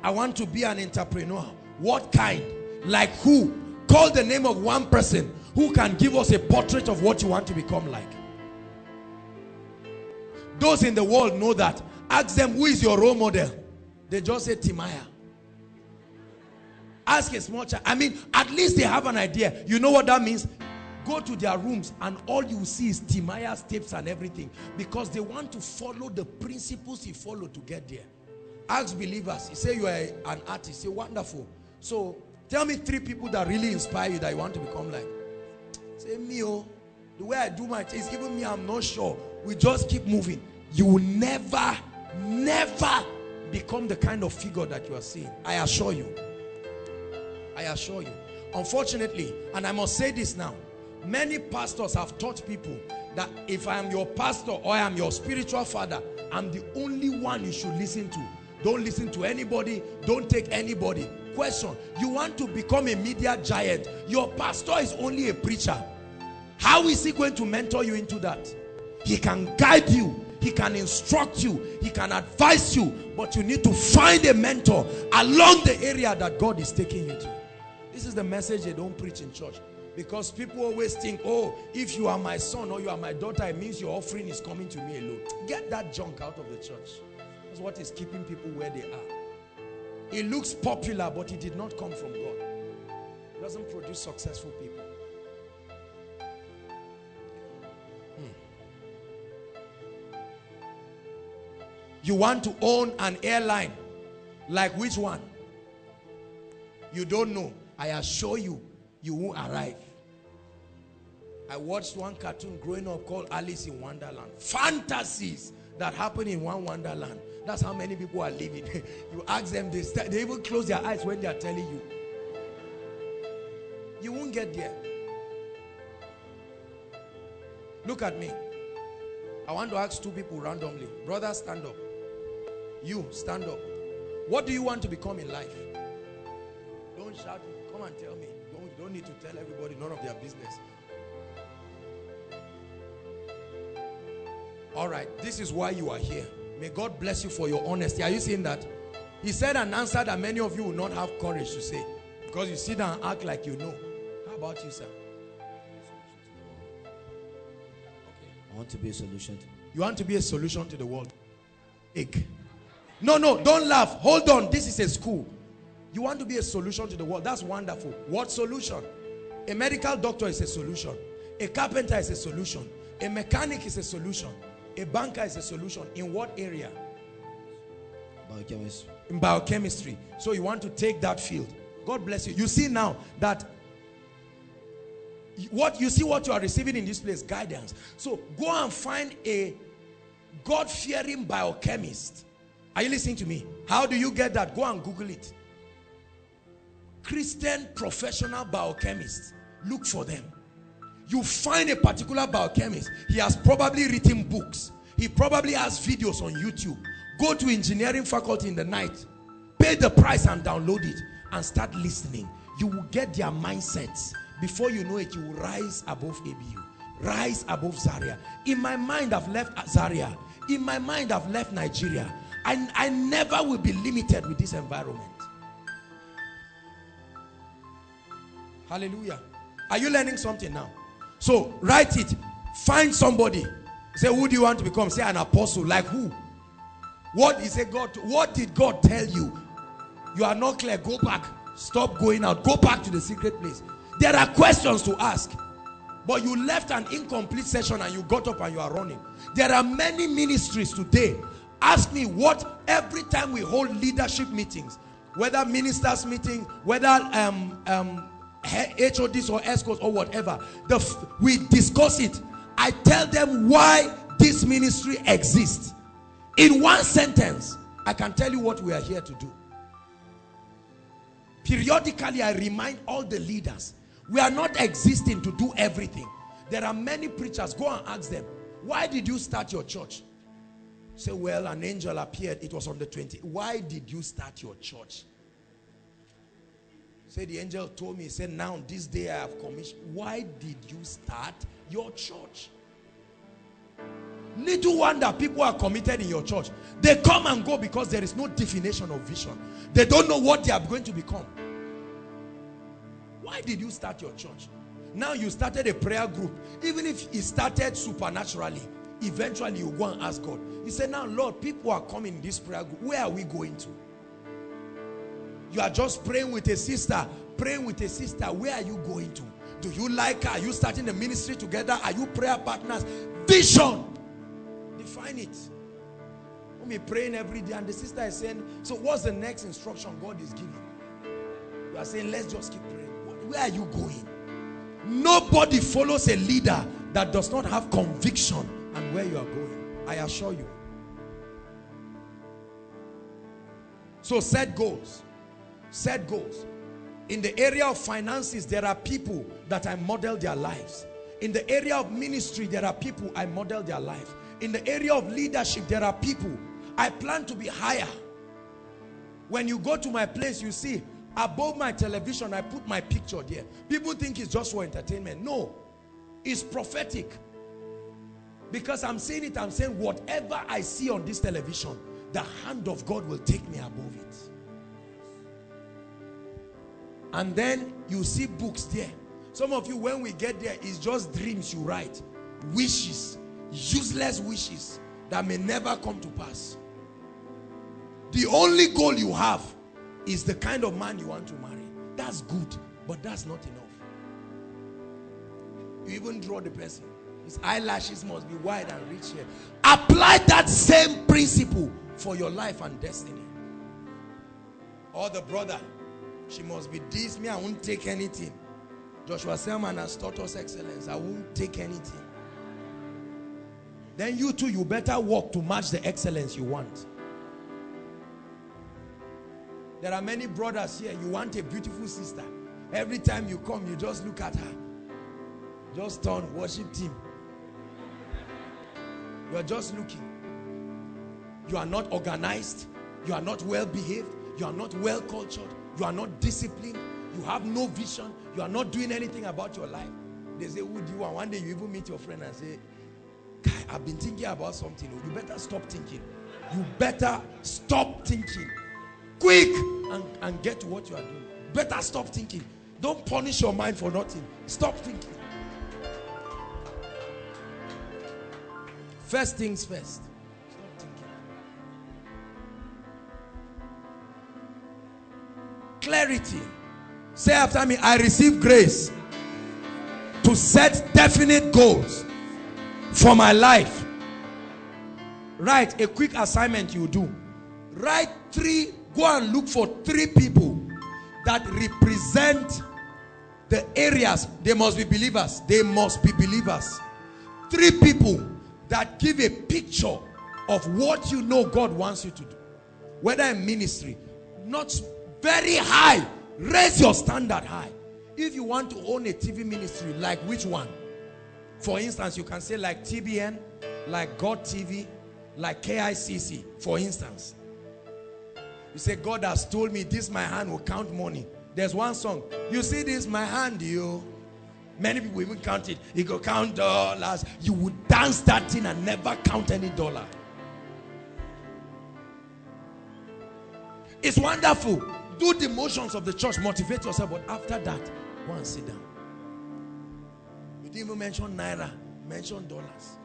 I want to be an entrepreneur. What kind? Like who? Call the name of one person who can give us a portrait of what you want to become like. Those in the world know that. Ask them, who is your role model? They just say Timaya. Ask a small child. I mean, at least they have an idea. You know what that means? Go to their rooms and all you see is Timaya's tapes and everything, because they want to follow the principles he followed to get there. Ask believers. He say you are an artist. Say wonderful. So tell me three people that really inspire you that you want to become like. Say me, oh, the way I do my things, even me, I'm not sure. We just keep moving. You will never, never become the kind of figure that you are seeing. I assure you. I assure you. Unfortunately, and I must say this now, many pastors have taught people that if I am your pastor or I am your spiritual father, I'm the only one you should listen to. Don't listen to anybody. Don't take anybody. Question, you want to become a media giant. Your pastor is only a preacher. How is he going to mentor you into that? He can guide you. He can instruct you. He can advise you. But you need to find a mentor along the area that God is taking you to. This is the message they don't preach in church. Because people always think, oh, if you are my son or you are my daughter, it means your offering is coming to me alone. Get that junk out of the church. That's what is keeping people where they are. It looks popular, but it did not come from God. It doesn't produce successful people. Hmm. You want to own an airline. Like which one? You don't know. I assure you, you won't arrive. I watched one cartoon growing up called Alice in Wonderland. Fantasies that happen in one wonderland. That's how many people are living. You ask them, they, start, they even close their eyes when they are telling you. you won't get there. Look at me. I want to ask two people randomly. Brother, stand up. You, stand up. What do you want to become in life? Don't shout. Come and tell me. Don't, you don't need to tell everybody none of their business. All right. This is why you are here. May God bless you for your honesty. Are you seeing that? He said an answer that many of you will not have courage to say. Because you sit down and act like you know. How about you, sir? I want to be a solution. You want to be a solution to the world? Egg. No, no, don't laugh. Hold on. This is a school. You want to be a solution to the world. That's wonderful. What solution? A medical doctor is a solution. A carpenter is a solution. A mechanic is a solution. A banker is a solution. In what area? Biochemistry. In biochemistry. So you want to take that field. God bless you. You see now that what you see what you are receiving in this place, guidance. So go and find a God-fearing biochemist. Are you listening to me? How do you get that? Go and Google it. Christian professional biochemists. Look for them. You find a particular biochemist. He has probably written books. He probably has videos on YouTube. Go to engineering faculty in the night. Pay the price and download it and start listening. You will get their mindsets. Before you know it, you will rise above A B U. Rise above Zaria. In my mind, I've left Zaria. In my mind, I've left Nigeria. I, I never will be limited with this environment. Hallelujah. Are you learning something now? So, write it. Find somebody. Say, who do you want to become? Say, an apostle. Like who? What is a God? What did God tell you? You are not clear. Go back. Stop going out. Go back to the secret place. There are questions to ask, but you left an incomplete session and you got up and you are running. There are many ministries today. Ask me what, every time we hold leadership meetings, whether ministers meeting, whether um, um, H O Ds or escorts or whatever, the, we discuss it. I tell them why this ministry exists. In one sentence, I can tell you what we are here to do. Periodically, I remind all the leaders, we are not existing to do everything. There are many preachers. Go and ask them, why did you start your church? Say, well, an angel appeared. It was on the twentieth. Why did you start your church? Say, the angel told me, say, now this day I have commissioned. Why did you start your church? Little wonder people are committed in your church. They come and go because there is no definition of vision. They don't know what they are going to become. Why did you start your church? Now you started a prayer group. Even if it started supernaturally, eventually you go and ask God. You say, now Lord, people are coming in this prayer group. Where are we going to? You are just praying with a sister, praying with a sister. Where are you going to? Do you like her? Are you starting the ministry together? Are you prayer partners? Vision. Define it. We'll be praying every day and the sister is saying, so what's the next instruction God is giving? You are saying, let's just keep praying. Where are you going? Nobody follows a leader that does not have conviction and where you are going. I assure you. So set goals. Set goals. In the area of finances, there are people that I model their lives. In the area of ministry, there are people I model their life. In the area of leadership, there are people. I plan to be higher. When you go to my place, you see, above my television, I put my picture there. People think it's just for entertainment. No, it's prophetic. Because I'm saying it, I'm saying whatever I see on this television, the hand of God will take me above it. And then you see books there. Some of you, when we get there, it's just dreams you write. Wishes. Useless wishes that may never come to pass. The only goal you have is the kind of man you want to marry. That's good, but that's not enough. You even draw the person. His eyelashes must be wide and rich here. Apply that same principle for your life and destiny. Or the brother, she must be this, me, I won't take anything. Joshua Selman has taught us excellence. I won't take anything. Then you too, you better work to match the excellence you want. There are many brothers here. You want a beautiful sister. Every time you come, you just look at her. Just turn, worship team. You are just looking. You are not organized. You are not well behaved. You are not well cultured. You are not disciplined. You have no vision. You are not doing anything about your life. They say, who do you want? One day you even meet your friend and say, I've been thinking about something. You better stop thinking. You better stop thinking. Quick, and, and get to what you are doing. Better stop thinking. Don't punish your mind for nothing. Stop thinking. First things first. Stop thinking. Clarity. Say after me, I receive grace to set definite goals for my life. Write a quick assignment you do. Write three, go and look for three people that represent the areas. They must be believers. They must be believers. Three people that give a picture of what you know God wants you to do. Whether in ministry, not very high. Raise your standard high. If you want to own a T V ministry, like which one? For instance, you can say like T B N, like God T V, like K I C C, for instance. You say, God has told me this, my hand will count money. There's one song. You see this, my hand, you. Many people even count it. You go count dollars. You would dance that thing and never count any dollar. It's wonderful. Do the motions of the church. Motivate yourself. But after that, go and sit down. You didn't even mention naira. Mention dollars.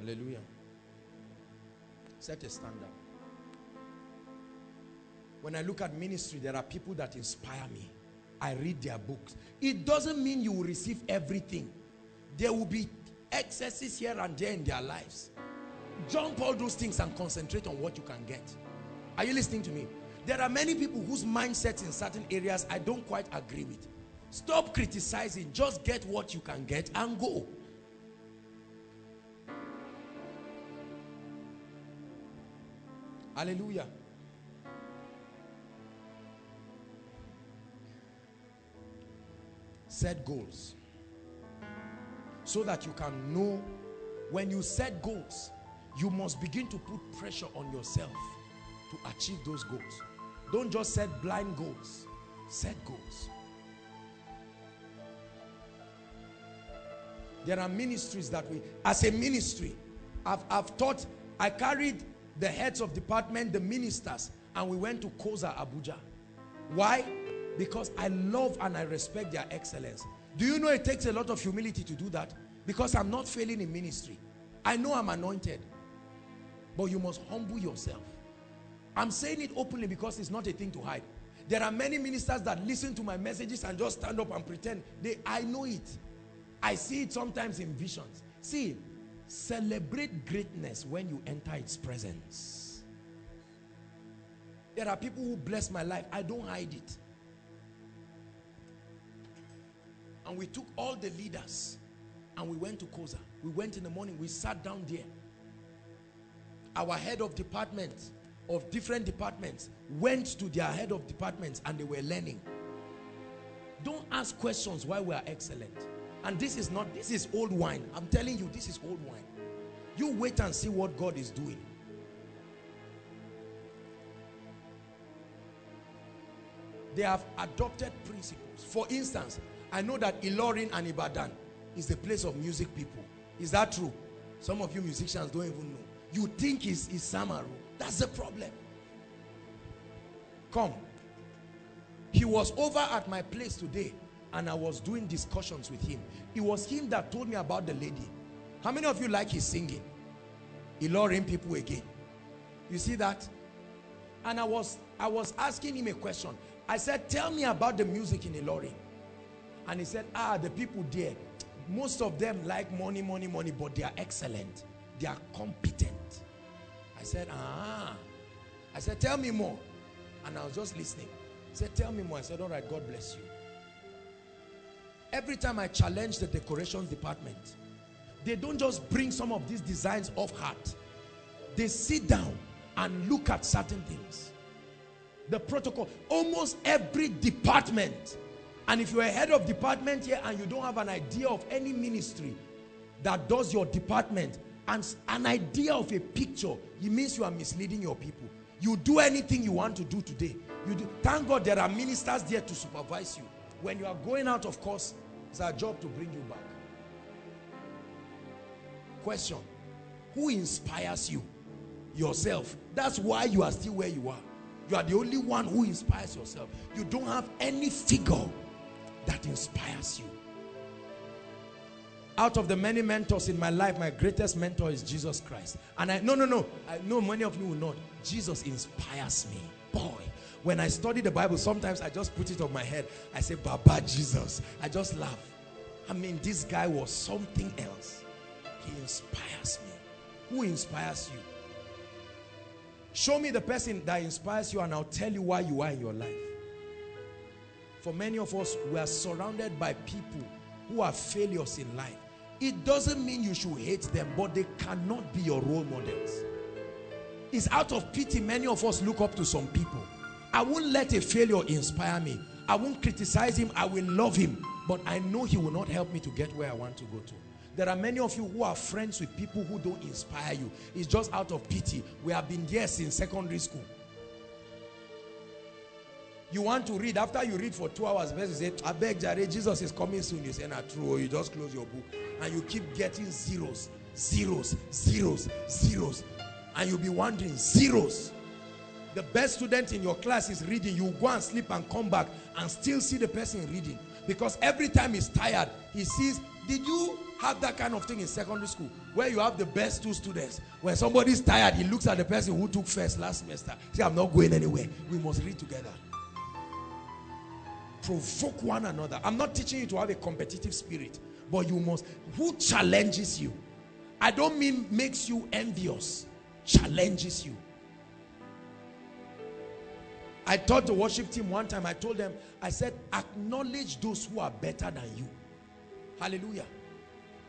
Hallelujah. Set a standard. When I look at ministry, there are people that inspire me. I read their books. It doesn't mean you will receive everything. There will be excesses here and there in their lives. Jump all those things and concentrate on what you can get. Are you listening to me? There are many people whose mindsets in certain areas I don't quite agree with. Stop criticizing. Just get what you can get and go. Hallelujah. Set goals so that you can know. When you set goals, you must begin to put pressure on yourself to achieve those goals. Don't just set blind goals. Set goals. There are ministries that we, as a ministry, I've, I've taught, I carried the heads of department, the ministers, and we went to Koza, Abuja. Why? Because I love and I respect their excellence. Do you know it takes a lot of humility to do that? Because I'm not failing in ministry. I know I'm anointed. But you must humble yourself. I'm saying it openly because it's not a thing to hide. There are many ministers that listen to my messages and just stand up and pretend. They, I know it. I see it sometimes in visions. See, celebrate greatness when you enter its presence. There are people who bless my life. I don't hide it. And we took all the leaders and we went to Koza. We went in the morning. We sat down there. Our head of department, of different departments, went to their head of departments and they were learning. Don't ask questions why we are excellent. And this is not, this is old wine. I'm telling you, this is old wine. You wait and see what God is doing. They have adopted principles. For instance, I know that Ilorin and Ibadan is the place of music people. Is that true? Some of you musicians don't even know. You think it's, it's Samaru. That's the problem. Come. He was over at my place today and I was doing discussions with him. It was him that told me about the lady. How many of you like his singing? Ilorin people again. You see that? And I was, I was asking him a question. I said, tell me about the music in Ilorin. And he said, ah, the people there, most of them like money, money, money, but they are excellent. They are competent. I said, ah. I said, tell me more. And I was just listening. He said, tell me more. I said, all right, God bless you. Every time I challenge the decorations department, they don't just bring some of these designs off heart. they sit down and look at certain things. The protocol, almost every department. And if you're a head of department here and you don't have an idea of any ministry that does your department and an idea of a picture, it means you are misleading your people. You do anything you want to do today. You do. Thank God there are ministers there to supervise you. When you are going out, of course, it's our job to bring you back. Question: who inspires you? Yourself. That's why you are still where you are. You are the only one who inspires yourself. You don't have any figure that inspires you. Out of the many mentors in my life, my greatest mentor is Jesus Christ. And I, no, no, no, I know many of you will not. Jesus inspires me. Boy, when I study the Bible, sometimes I just put it on my head. I say, Baba Jesus. I just laugh. I mean, this guy was something else. He inspires me. Who inspires you? Show me the person that inspires you and I'll tell you why you are in your life. For many of us, we are surrounded by people who are failures in life. It doesn't mean you should hate them, but they cannot be your role models. It's out of pity many of us look up to some people. I won't let a failure inspire me. I won't criticize him. I will love him. But I know he will not help me to get where I want to go to. There are many of you who are friends with people who don't inspire you. It's just out of pity. We have been there since secondary school. You want to read. After you read for two hours, you say, I beg Jare, Jesus is coming soon. You say, nah, true. You just close your book. And you keep getting zeros, zeros, zeros, zeros. And you'll be wondering, zeros. The best student in your class is reading. You go and sleep and come back and still see the person reading. Because every time he's tired, he sees, did you have that kind of thing in secondary school where you have the best two students? When somebody's tired, he looks at the person who took first last semester. Say, I'm not going anywhere. We must read together. Provoke one another. I'm not teaching you to have a competitive spirit, but you must. Who challenges you? I don't mean makes you envious. Challenges you. I taught the worship team one time. I told them, I said, acknowledge those who are better than you. Hallelujah.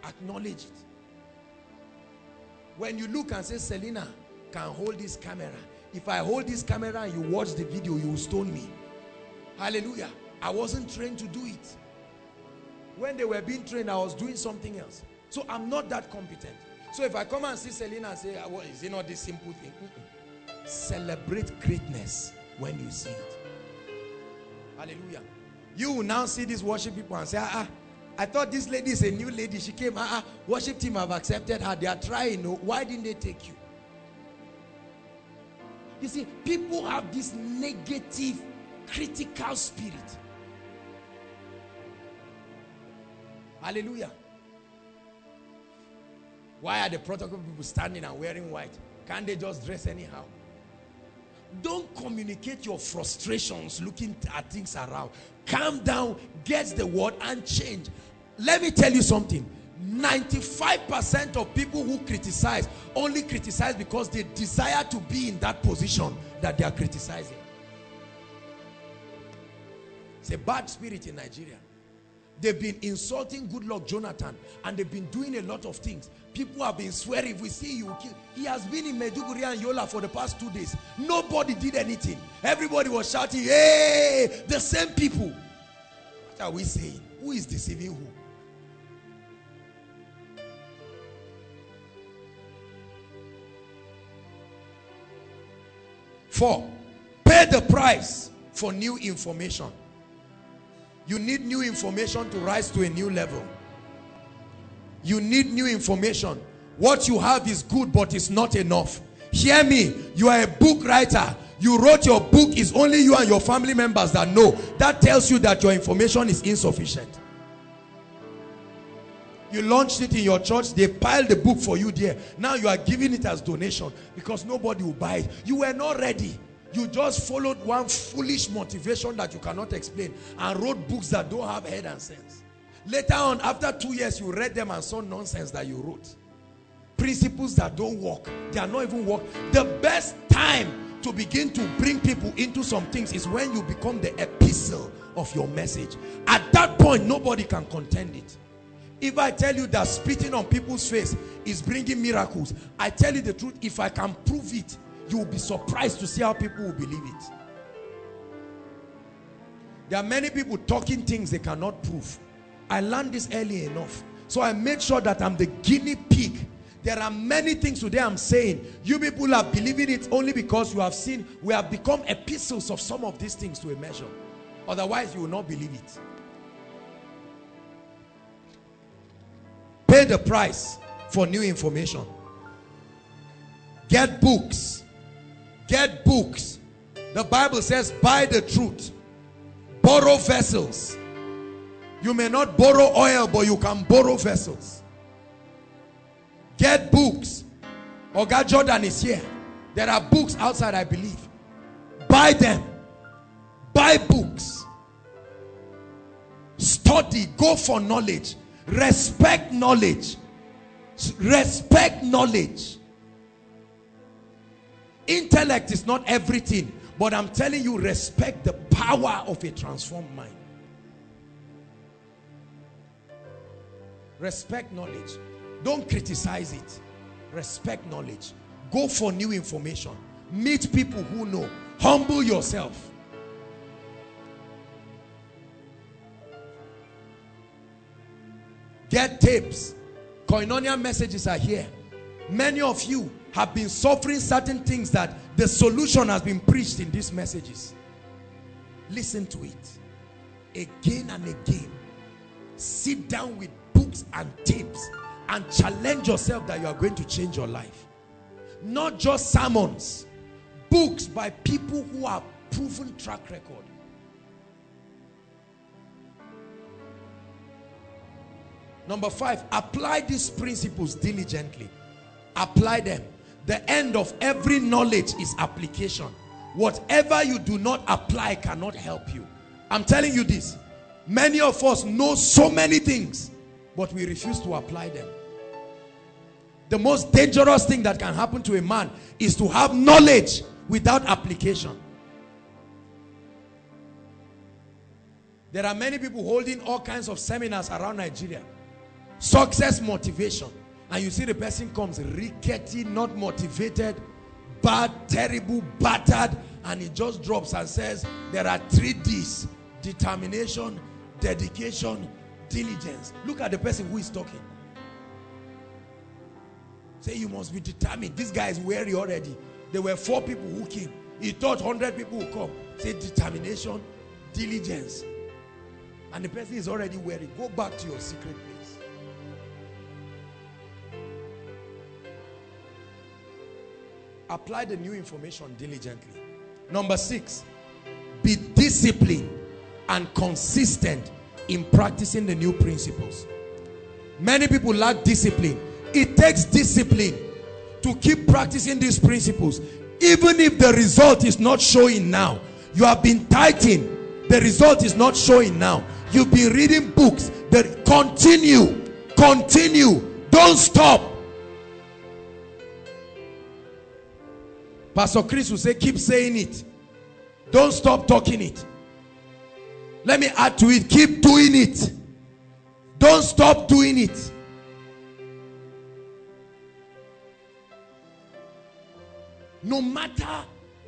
Acknowledge it. When you look and say, Selena can hold this camera. If I hold this camera and you watch the video, you will stone me. Hallelujah. I wasn't trained to do it. When they were being trained, I was doing something else. So I'm not that competent. So if I come and see Selena and say, well, is it not this simple thing? Mm-mm. Celebrate greatness when you see it. Hallelujah. You will now see these worship people and say, ah, ah. I thought this lady is a new lady. She came, uh-uh, worship team have accepted her. They are trying. No, why didn't they take you? You see, people have this negative, critical spirit. Hallelujah. Why are the protocol people standing and wearing white? Can't they just dress anyhow? Don't communicate your frustrations looking at things around. Calm down, get the word and change. Let me tell you something. ninety-five percent of people who criticize only criticize because they desire to be in that position that they are criticizing. It's a bad spirit in Nigeria. They've been insulting Goodluck Jonathan and they've been doing a lot of things. People have been swearing, if we see you, kill. He has been in Maiduguri and Yola for the past two days. Nobody did anything. Everybody was shouting, hey, the same people. What are we saying? Who is deceiving who? Four, pay the price for new information. You need new information to rise to a new level. You need new information. What you have is good, but it's not enough. Hear me. You are a book writer. You wrote your book. It's only you and your family members that know. That tells you that your information is insufficient. You launched it in your church. They piled the book for you there. Now you are giving it as donation because nobody will buy it. You were not ready. You just followed one foolish motivation that you cannot explain and wrote books that don't have head and sense. Later on, after two years, you read them and saw nonsense that you wrote. Principles that don't work. They are not even work. The best time to begin to bring people into some things is when you become the epistle of your message. At that point, nobody can contend it. If I tell you that spitting on people's face is bringing miracles, I tell you the truth, if I can prove it, you will be surprised to see how people will believe it. There are many people talking things they cannot prove. I learned this early enough. So I make sure that I'm the guinea pig. There are many things today I'm saying. You people are believing it only because you have seen, we have become epistles of some of these things to a measure. Otherwise, you will not believe it. Pay the price for new information. Get books. Get books. The Bible says, buy the truth. Borrow vessels. You may not borrow oil, but you can borrow vessels. Get books. Oga Jordan is here. There are books outside, I believe. Buy them. Buy books. Study. Go for knowledge. Respect knowledge. Respect knowledge. Intellect is not everything. But I'm telling you, respect the power of a transformed mind. Respect knowledge. Don't criticize it. Respect knowledge. Go for new information. Meet people who know. Humble yourself. Get tapes. Koinonia messages are here. Many of you have been suffering certain things that the solution has been preached in these messages. Listen to it again and again. Sit down with books and tapes and challenge yourself that you are going to change your life. Not just sermons, books by people who have proven track record. Number five, apply these principles diligently. Apply them. The end of every knowledge is application. Whatever you do not apply cannot help you. I'm telling you this. Many of us know so many things, but we refuse to apply them. The most dangerous thing that can happen to a man is to have knowledge without application. There are many people holding all kinds of seminars around Nigeria. Success motivation. And you see the person comes rickety, not motivated, bad, terrible, battered, and he just drops and says, there are three D's. Determination, dedication, diligence. Look at the person who is talking. Say, you must be determined. This guy is weary already. There were four people who came. He thought one hundred people would come. Say, determination, diligence. And the person is already weary. Go back to your secret place. Apply the new information diligently. Number six, be disciplined and consistent in practicing the new principles. Many people lack discipline. It takes discipline to keep practicing these principles. Even if the result is not showing now. You have been tithing. The result is not showing now. You've been reading books. The, continue. Continue. Don't stop. Pastor Chris will say, keep saying it. Don't stop talking it. Let me add to it, keep doing it. Don't stop doing it. No matter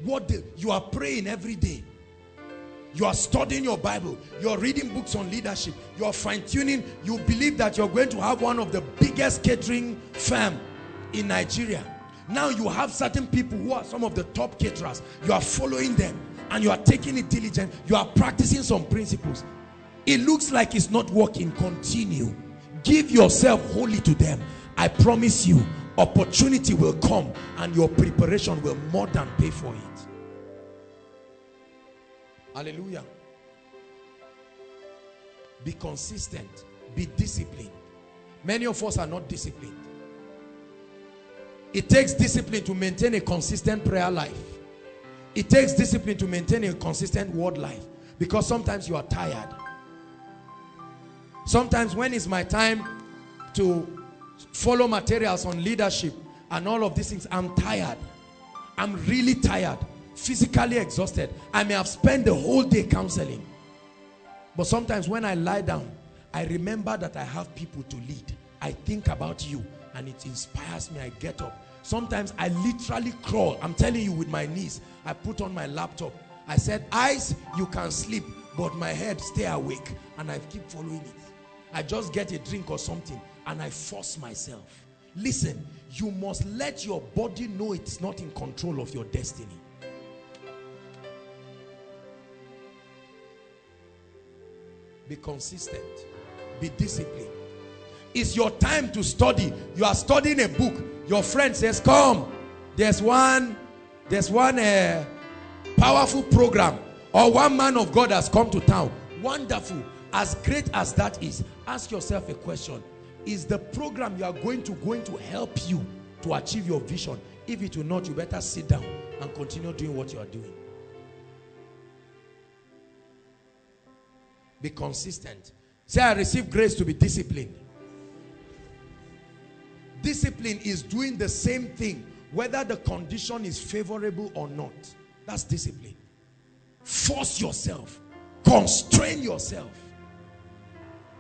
what the, you are praying every day. You are studying your Bible. You are reading books on leadership. You are fine-tuning. You believe that you are going to have one of the biggest catering firms in Nigeria. Now you have certain people who are some of the top caterers. You are following them and you are taking it diligent. You are practicing some principles. It looks like it's not working. Continue. Give yourself wholly to them. I promise you, opportunity will come and your preparation will more than pay for it. Hallelujah. Be consistent. Be disciplined. Many of us are not disciplined. It takes discipline to maintain a consistent prayer life. It takes discipline to maintain a consistent word life. Because sometimes you are tired. Sometimes when is my time to follow materials on leadership and all of these things, I'm tired. I'm really tired. Physically exhausted. I may have spent the whole day counseling. But sometimes when I lie down I remember that I have people to lead. I think about you and it inspires me. I get up. Sometimes I literally crawl. I'm telling you, with my knees. I put on my laptop. I said, eyes, you can sleep, but my head, stay awake. And I keep following it. I just get a drink or something and I force myself. Listen, you must let your body know it's not in control of your destiny. Be consistent. Be disciplined. It's your time to study. You are studying a book. Your friend says, come, there's one, there's one uh, powerful program, or one man of God has come to town. Wonderful. As great as that is, ask yourself a question. Is the program you are going to going to help you to achieve your vision? If it will not, you better sit down and continue doing what you are doing. Be consistent. Say, I receive grace to be disciplined. Discipline is doing the same thing, whether the condition is favorable or not. That's discipline. Force yourself. Constrain yourself.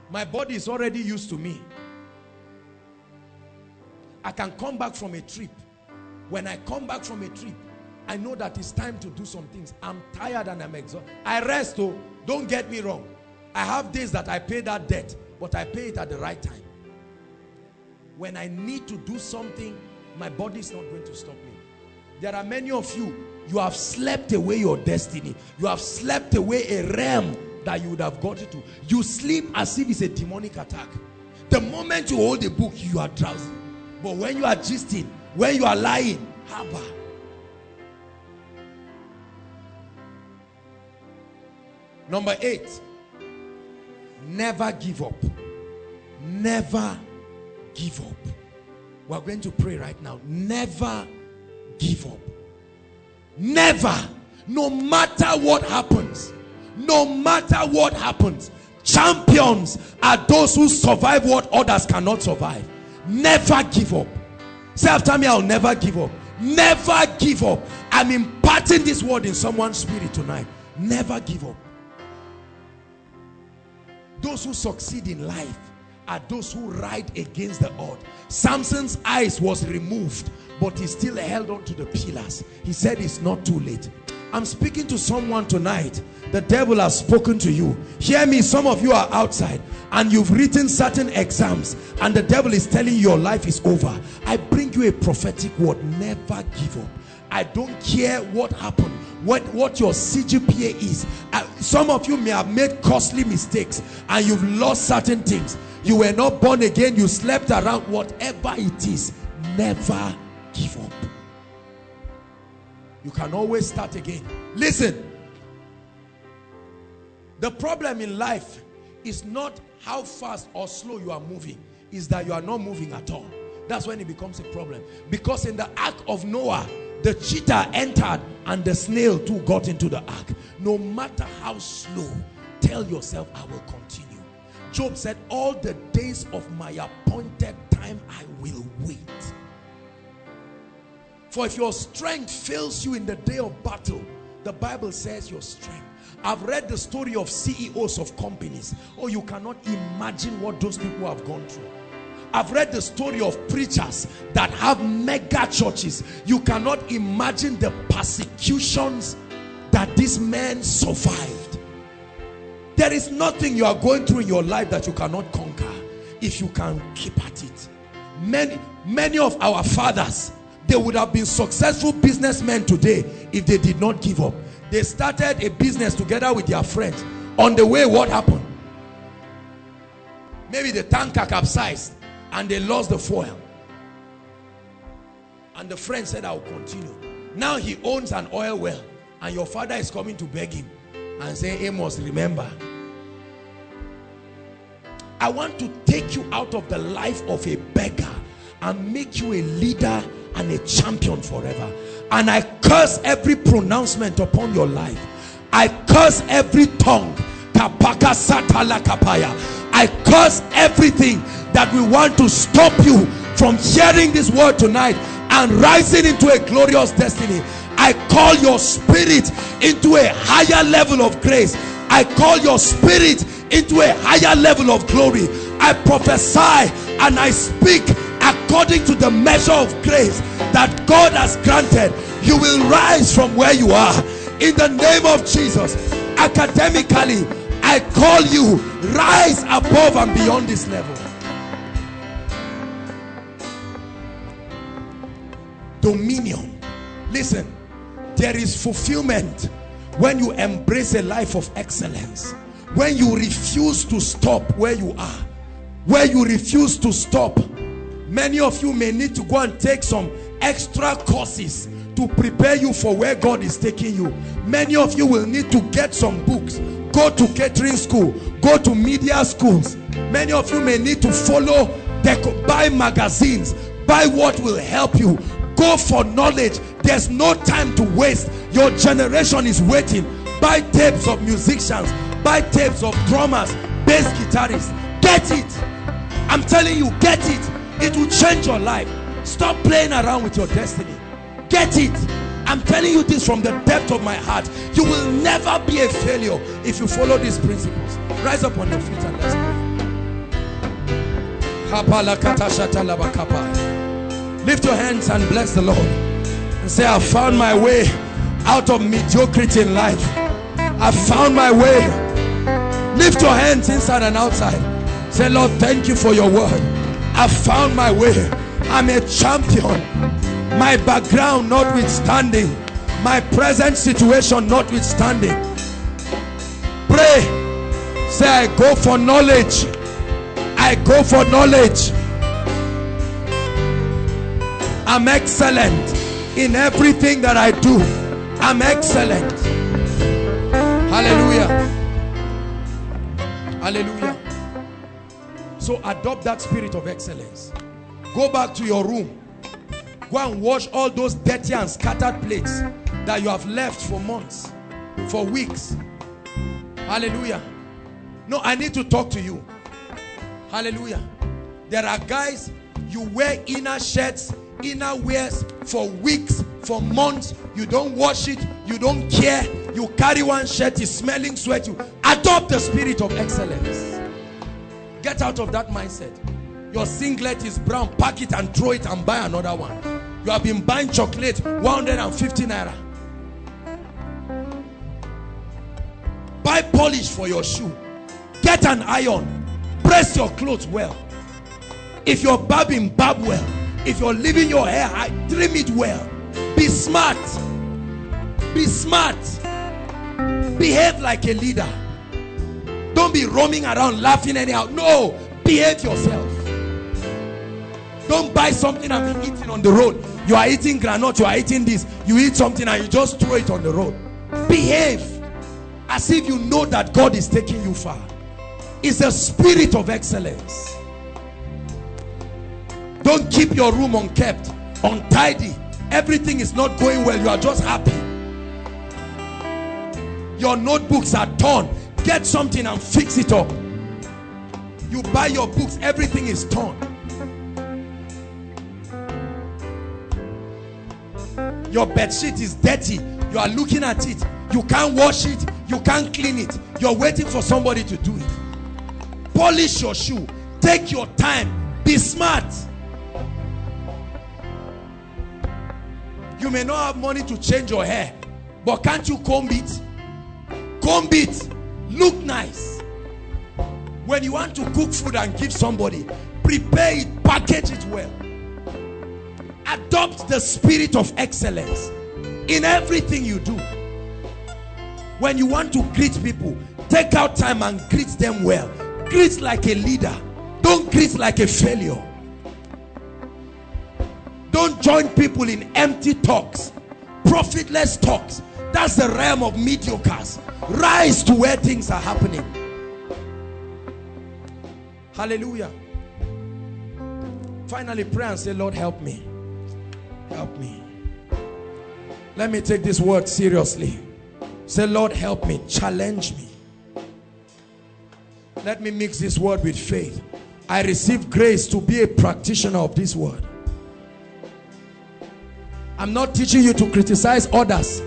My body is already used to me. I can come back from a trip. When I come back from a trip, I know that it's time to do some things. I'm tired and I'm exhausted. I rest, though. Don't get me wrong. I have days that I pay that debt, but I pay it at the right time. When I need to do something, my body is not going to stop me. There are many of you, you have slept away your destiny. You have slept away a realm that you would have got it to. You sleep as if it's a demonic attack. The moment you hold a book, you are drowsy. But when you are gisting, when you are lying, haba. Number eight, never give up. Never give up. We're going to pray right now. Never give up. Never. No matter what happens. No matter what happens. Champions are those who survive what others cannot survive. Never give up. Say after me, I'll never give up. Never give up. I'm imparting this word in someone's spirit tonight. Never give up. Those who succeed in life are those who ride against the odds. Samson's eyes was removed, but he still held on to the pillars. He said, it's not too late. I'm speaking to someone tonight. The devil has spoken to you. Hear me, some of you are outside and you've written certain exams and the devil is telling you your life is over. I bring you a prophetic word. Never give up. I don't care what happened, what, what your C G P A is. I, some of you may have made costly mistakes and you've lost certain things. You were not born again. You slept around. Whatever it is, never give up. You can always start again. Listen. The problem in life is not how fast or slow you are moving. It's that you are not moving at all. That's when it becomes a problem. Because in the ark of Noah, the cheetah entered and the snail too got into the ark. No matter how slow, tell yourself, I will continue. Job said, all the days of my appointed time, I will wait. For if your strength fails you in the day of battle, the Bible says your strength. I've read the story of C E Os of companies. Oh, you cannot imagine what those people have gone through. I've read the story of preachers that have mega churches. You cannot imagine the persecutions that these men survived. There is nothing you are going through in your life that you cannot conquer if you can keep at it. Many, many of our fathers, they would have been successful businessmen today if they did not give up. They started a business together with their friends. On the way, what happened? Maybe the tanker capsized and they lost the fuel. And the friend said, I'll continue. Now he owns an oil well and your father is coming to beg him and say, Amos, remember. I want to take you out of the life of a beggar and make you a leader and a champion forever. And I curse every pronouncement upon your life. I curse every tongue. I curse everything that we want to stop you from hearing this word tonight and rising into a glorious destiny. I call your spirit into a higher level of grace. I call your spirit into a higher level of glory. I prophesy and I speak according to the measure of grace that God has granted. You will rise from where you are in the name of Jesus. Academically, I call you, rise above and beyond this level. Dominion. Listen, there is fulfillment when you embrace a life of excellence, when you refuse to stop where you are, where you refuse to stop. Many of you may need to go and take some extra courses to prepare you for where God is taking you. Many of you will need to get some books, go to catering school, go to media schools. Many of you may need to follow, buy magazines, buy what will help you. Go for knowledge. There's no time to waste. Your generation is waiting. Buy tapes of musicians, buy tapes of drummers, bass guitarists. Get it. I'm telling you, get it. It will change your life. Stop playing around with your destiny. Get it. I'm telling you this from the depth of my heart. You will never be a failure if you follow these principles. Rise up on your feet and let's pray. Lift your hands and bless the Lord and say, I found my way out of mediocrity in life. I found my way. Lift your hands inside and outside. Say, Lord, thank you for your word. I found my way. I'm a champion. My background notwithstanding, my present situation notwithstanding. Pray. Say, I go for knowledge. I go for knowledge. I'm excellent in everything that I do. I'm excellent. Hallelujah. Hallelujah. So adopt that spirit of excellence. Go back to your room. Go and wash all those dirty and scattered plates that you have left for months, for weeks. Hallelujah. No, I need to talk to you. Hallelujah. There are guys, you wear inner shirts, inner wears for weeks, for months. You don't wash it. You don't care. You carry one shirt, it's smelling sweat. You adopt the spirit of excellence. Get out of that mindset. Your singlet is brown, pack it and throw it and buy another one. You have been buying chocolate, one hundred fifty naira. Buy polish for your shoe. Get an iron. Press your clothes well. If you're barbing, barb well. If you're leaving your hair, I trim it well. Be smart. Be smart. Behave like a leader. Don't be roaming around laughing anyhow. No, behave yourself. Don't buy something and be eating on the road. You are eating granite, you are eating this. You eat something and you just throw it on the road. Behave as if you know that God is taking you far. It's a spirit of excellence. Don't keep your room unkept, untidy. Everything is not going well. You are just happy. Your notebooks are torn. Get something and fix it up. You buy your books, everything is torn. Your bed sheet is dirty. You are looking at it. You can't wash it. You can't clean it. You're waiting for somebody to do it. Polish your shoe. Take your time. Be smart. You may not have money to change your hair, but can't you comb it? Comb it. Look nice. When you want to cook food and give somebody, prepare it, package it well. Adopt the spirit of excellence in everything you do. When you want to greet people, take out time and greet them well. Greet like a leader. Don't greet like a failure. Don't join people in empty talks, profitless talks. That's the realm of mediocres. Rise to where things are happening. Hallelujah. Finally, pray and say, Lord, help me. Help me. Let me take this word seriously. Say, Lord, help me. Challenge me. Let me mix this word with faith. I receive grace to be a practitioner of this word. I'm not teaching you to criticize others.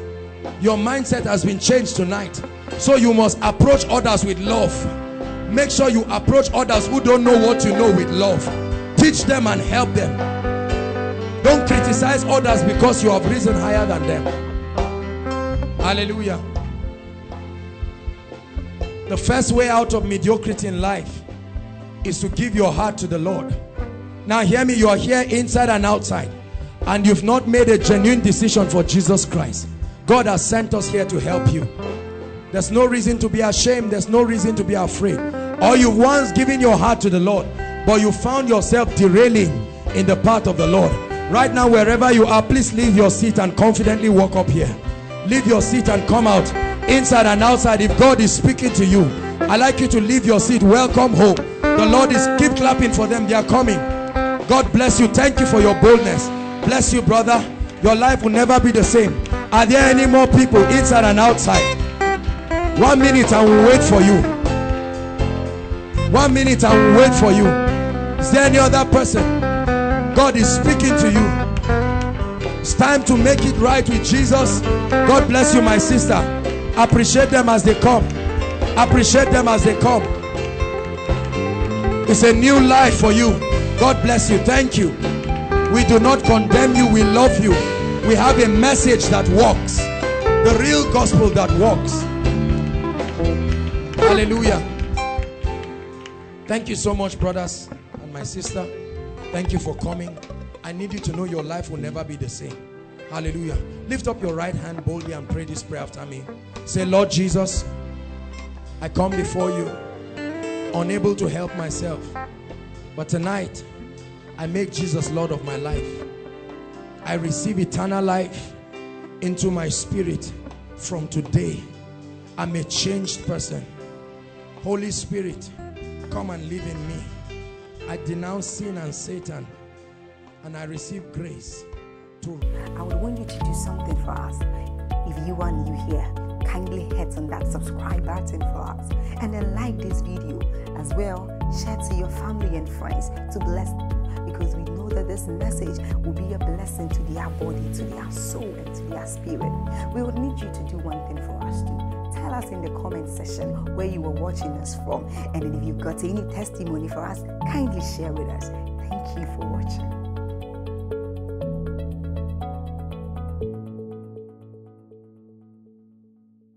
Your mindset has been changed tonight. So you must approach others with love. Make sure you approach others who don't know what you know with love. Teach them and help them. Don't criticize others because you have risen higher than them. Hallelujah. The first way out of mediocrity in life is to give your heart to the Lord. Now hear me, you are here inside and outside, and you've not made a genuine decision for Jesus Christ. God has sent us here to help you. There's no reason to be ashamed. There's no reason to be afraid. Or you once given your heart to the Lord, but you found yourself derailing in the path of the Lord. Right now, wherever you are, please leave your seat and confidently walk up here. Leave your seat and come out. Inside and outside, if God is speaking to you, I'd like you to leave your seat. Welcome home. The Lord is, keep clapping for them. They are coming. God bless you. Thank you for your boldness. Bless you, brother. Your life will never be the same. Are there any more people inside and outside? One minute and we'll wait for you. One minute and we'll wait for you. Is there any other person? God is speaking to you. It's time to make it right with Jesus. God bless you, my sister. Appreciate them as they come. Appreciate them as they come. It's a new life for you. God bless you. Thank you. We do not condemn you. We love you. We have a message that works. The real gospel that works. Hallelujah. Thank you so much, brothers and my sister. Thank you for coming. I need you to know your life will never be the same. Hallelujah. Lift up your right hand boldly and pray this prayer after me. Say, Lord Jesus, I come before you, unable to help myself. But tonight, I make Jesus Lord of my life. I receive eternal life into my spirit from today. I'm a changed person. Holy Spirit, come and live in me. I denounce sin and Satan, and I receive grace. I would want you to do something for us. If you are new here, kindly hit on that subscribe button for us, and then like this video as well. Share to your family and friends to bless them, because we know that this message will be a blessing to their body, to their soul, and to their spirit. We would need you to do one thing for us too. Tell us in the comment section where you were watching us from, and then if you've got any testimony for us, kindly share with us. Thank you for watching.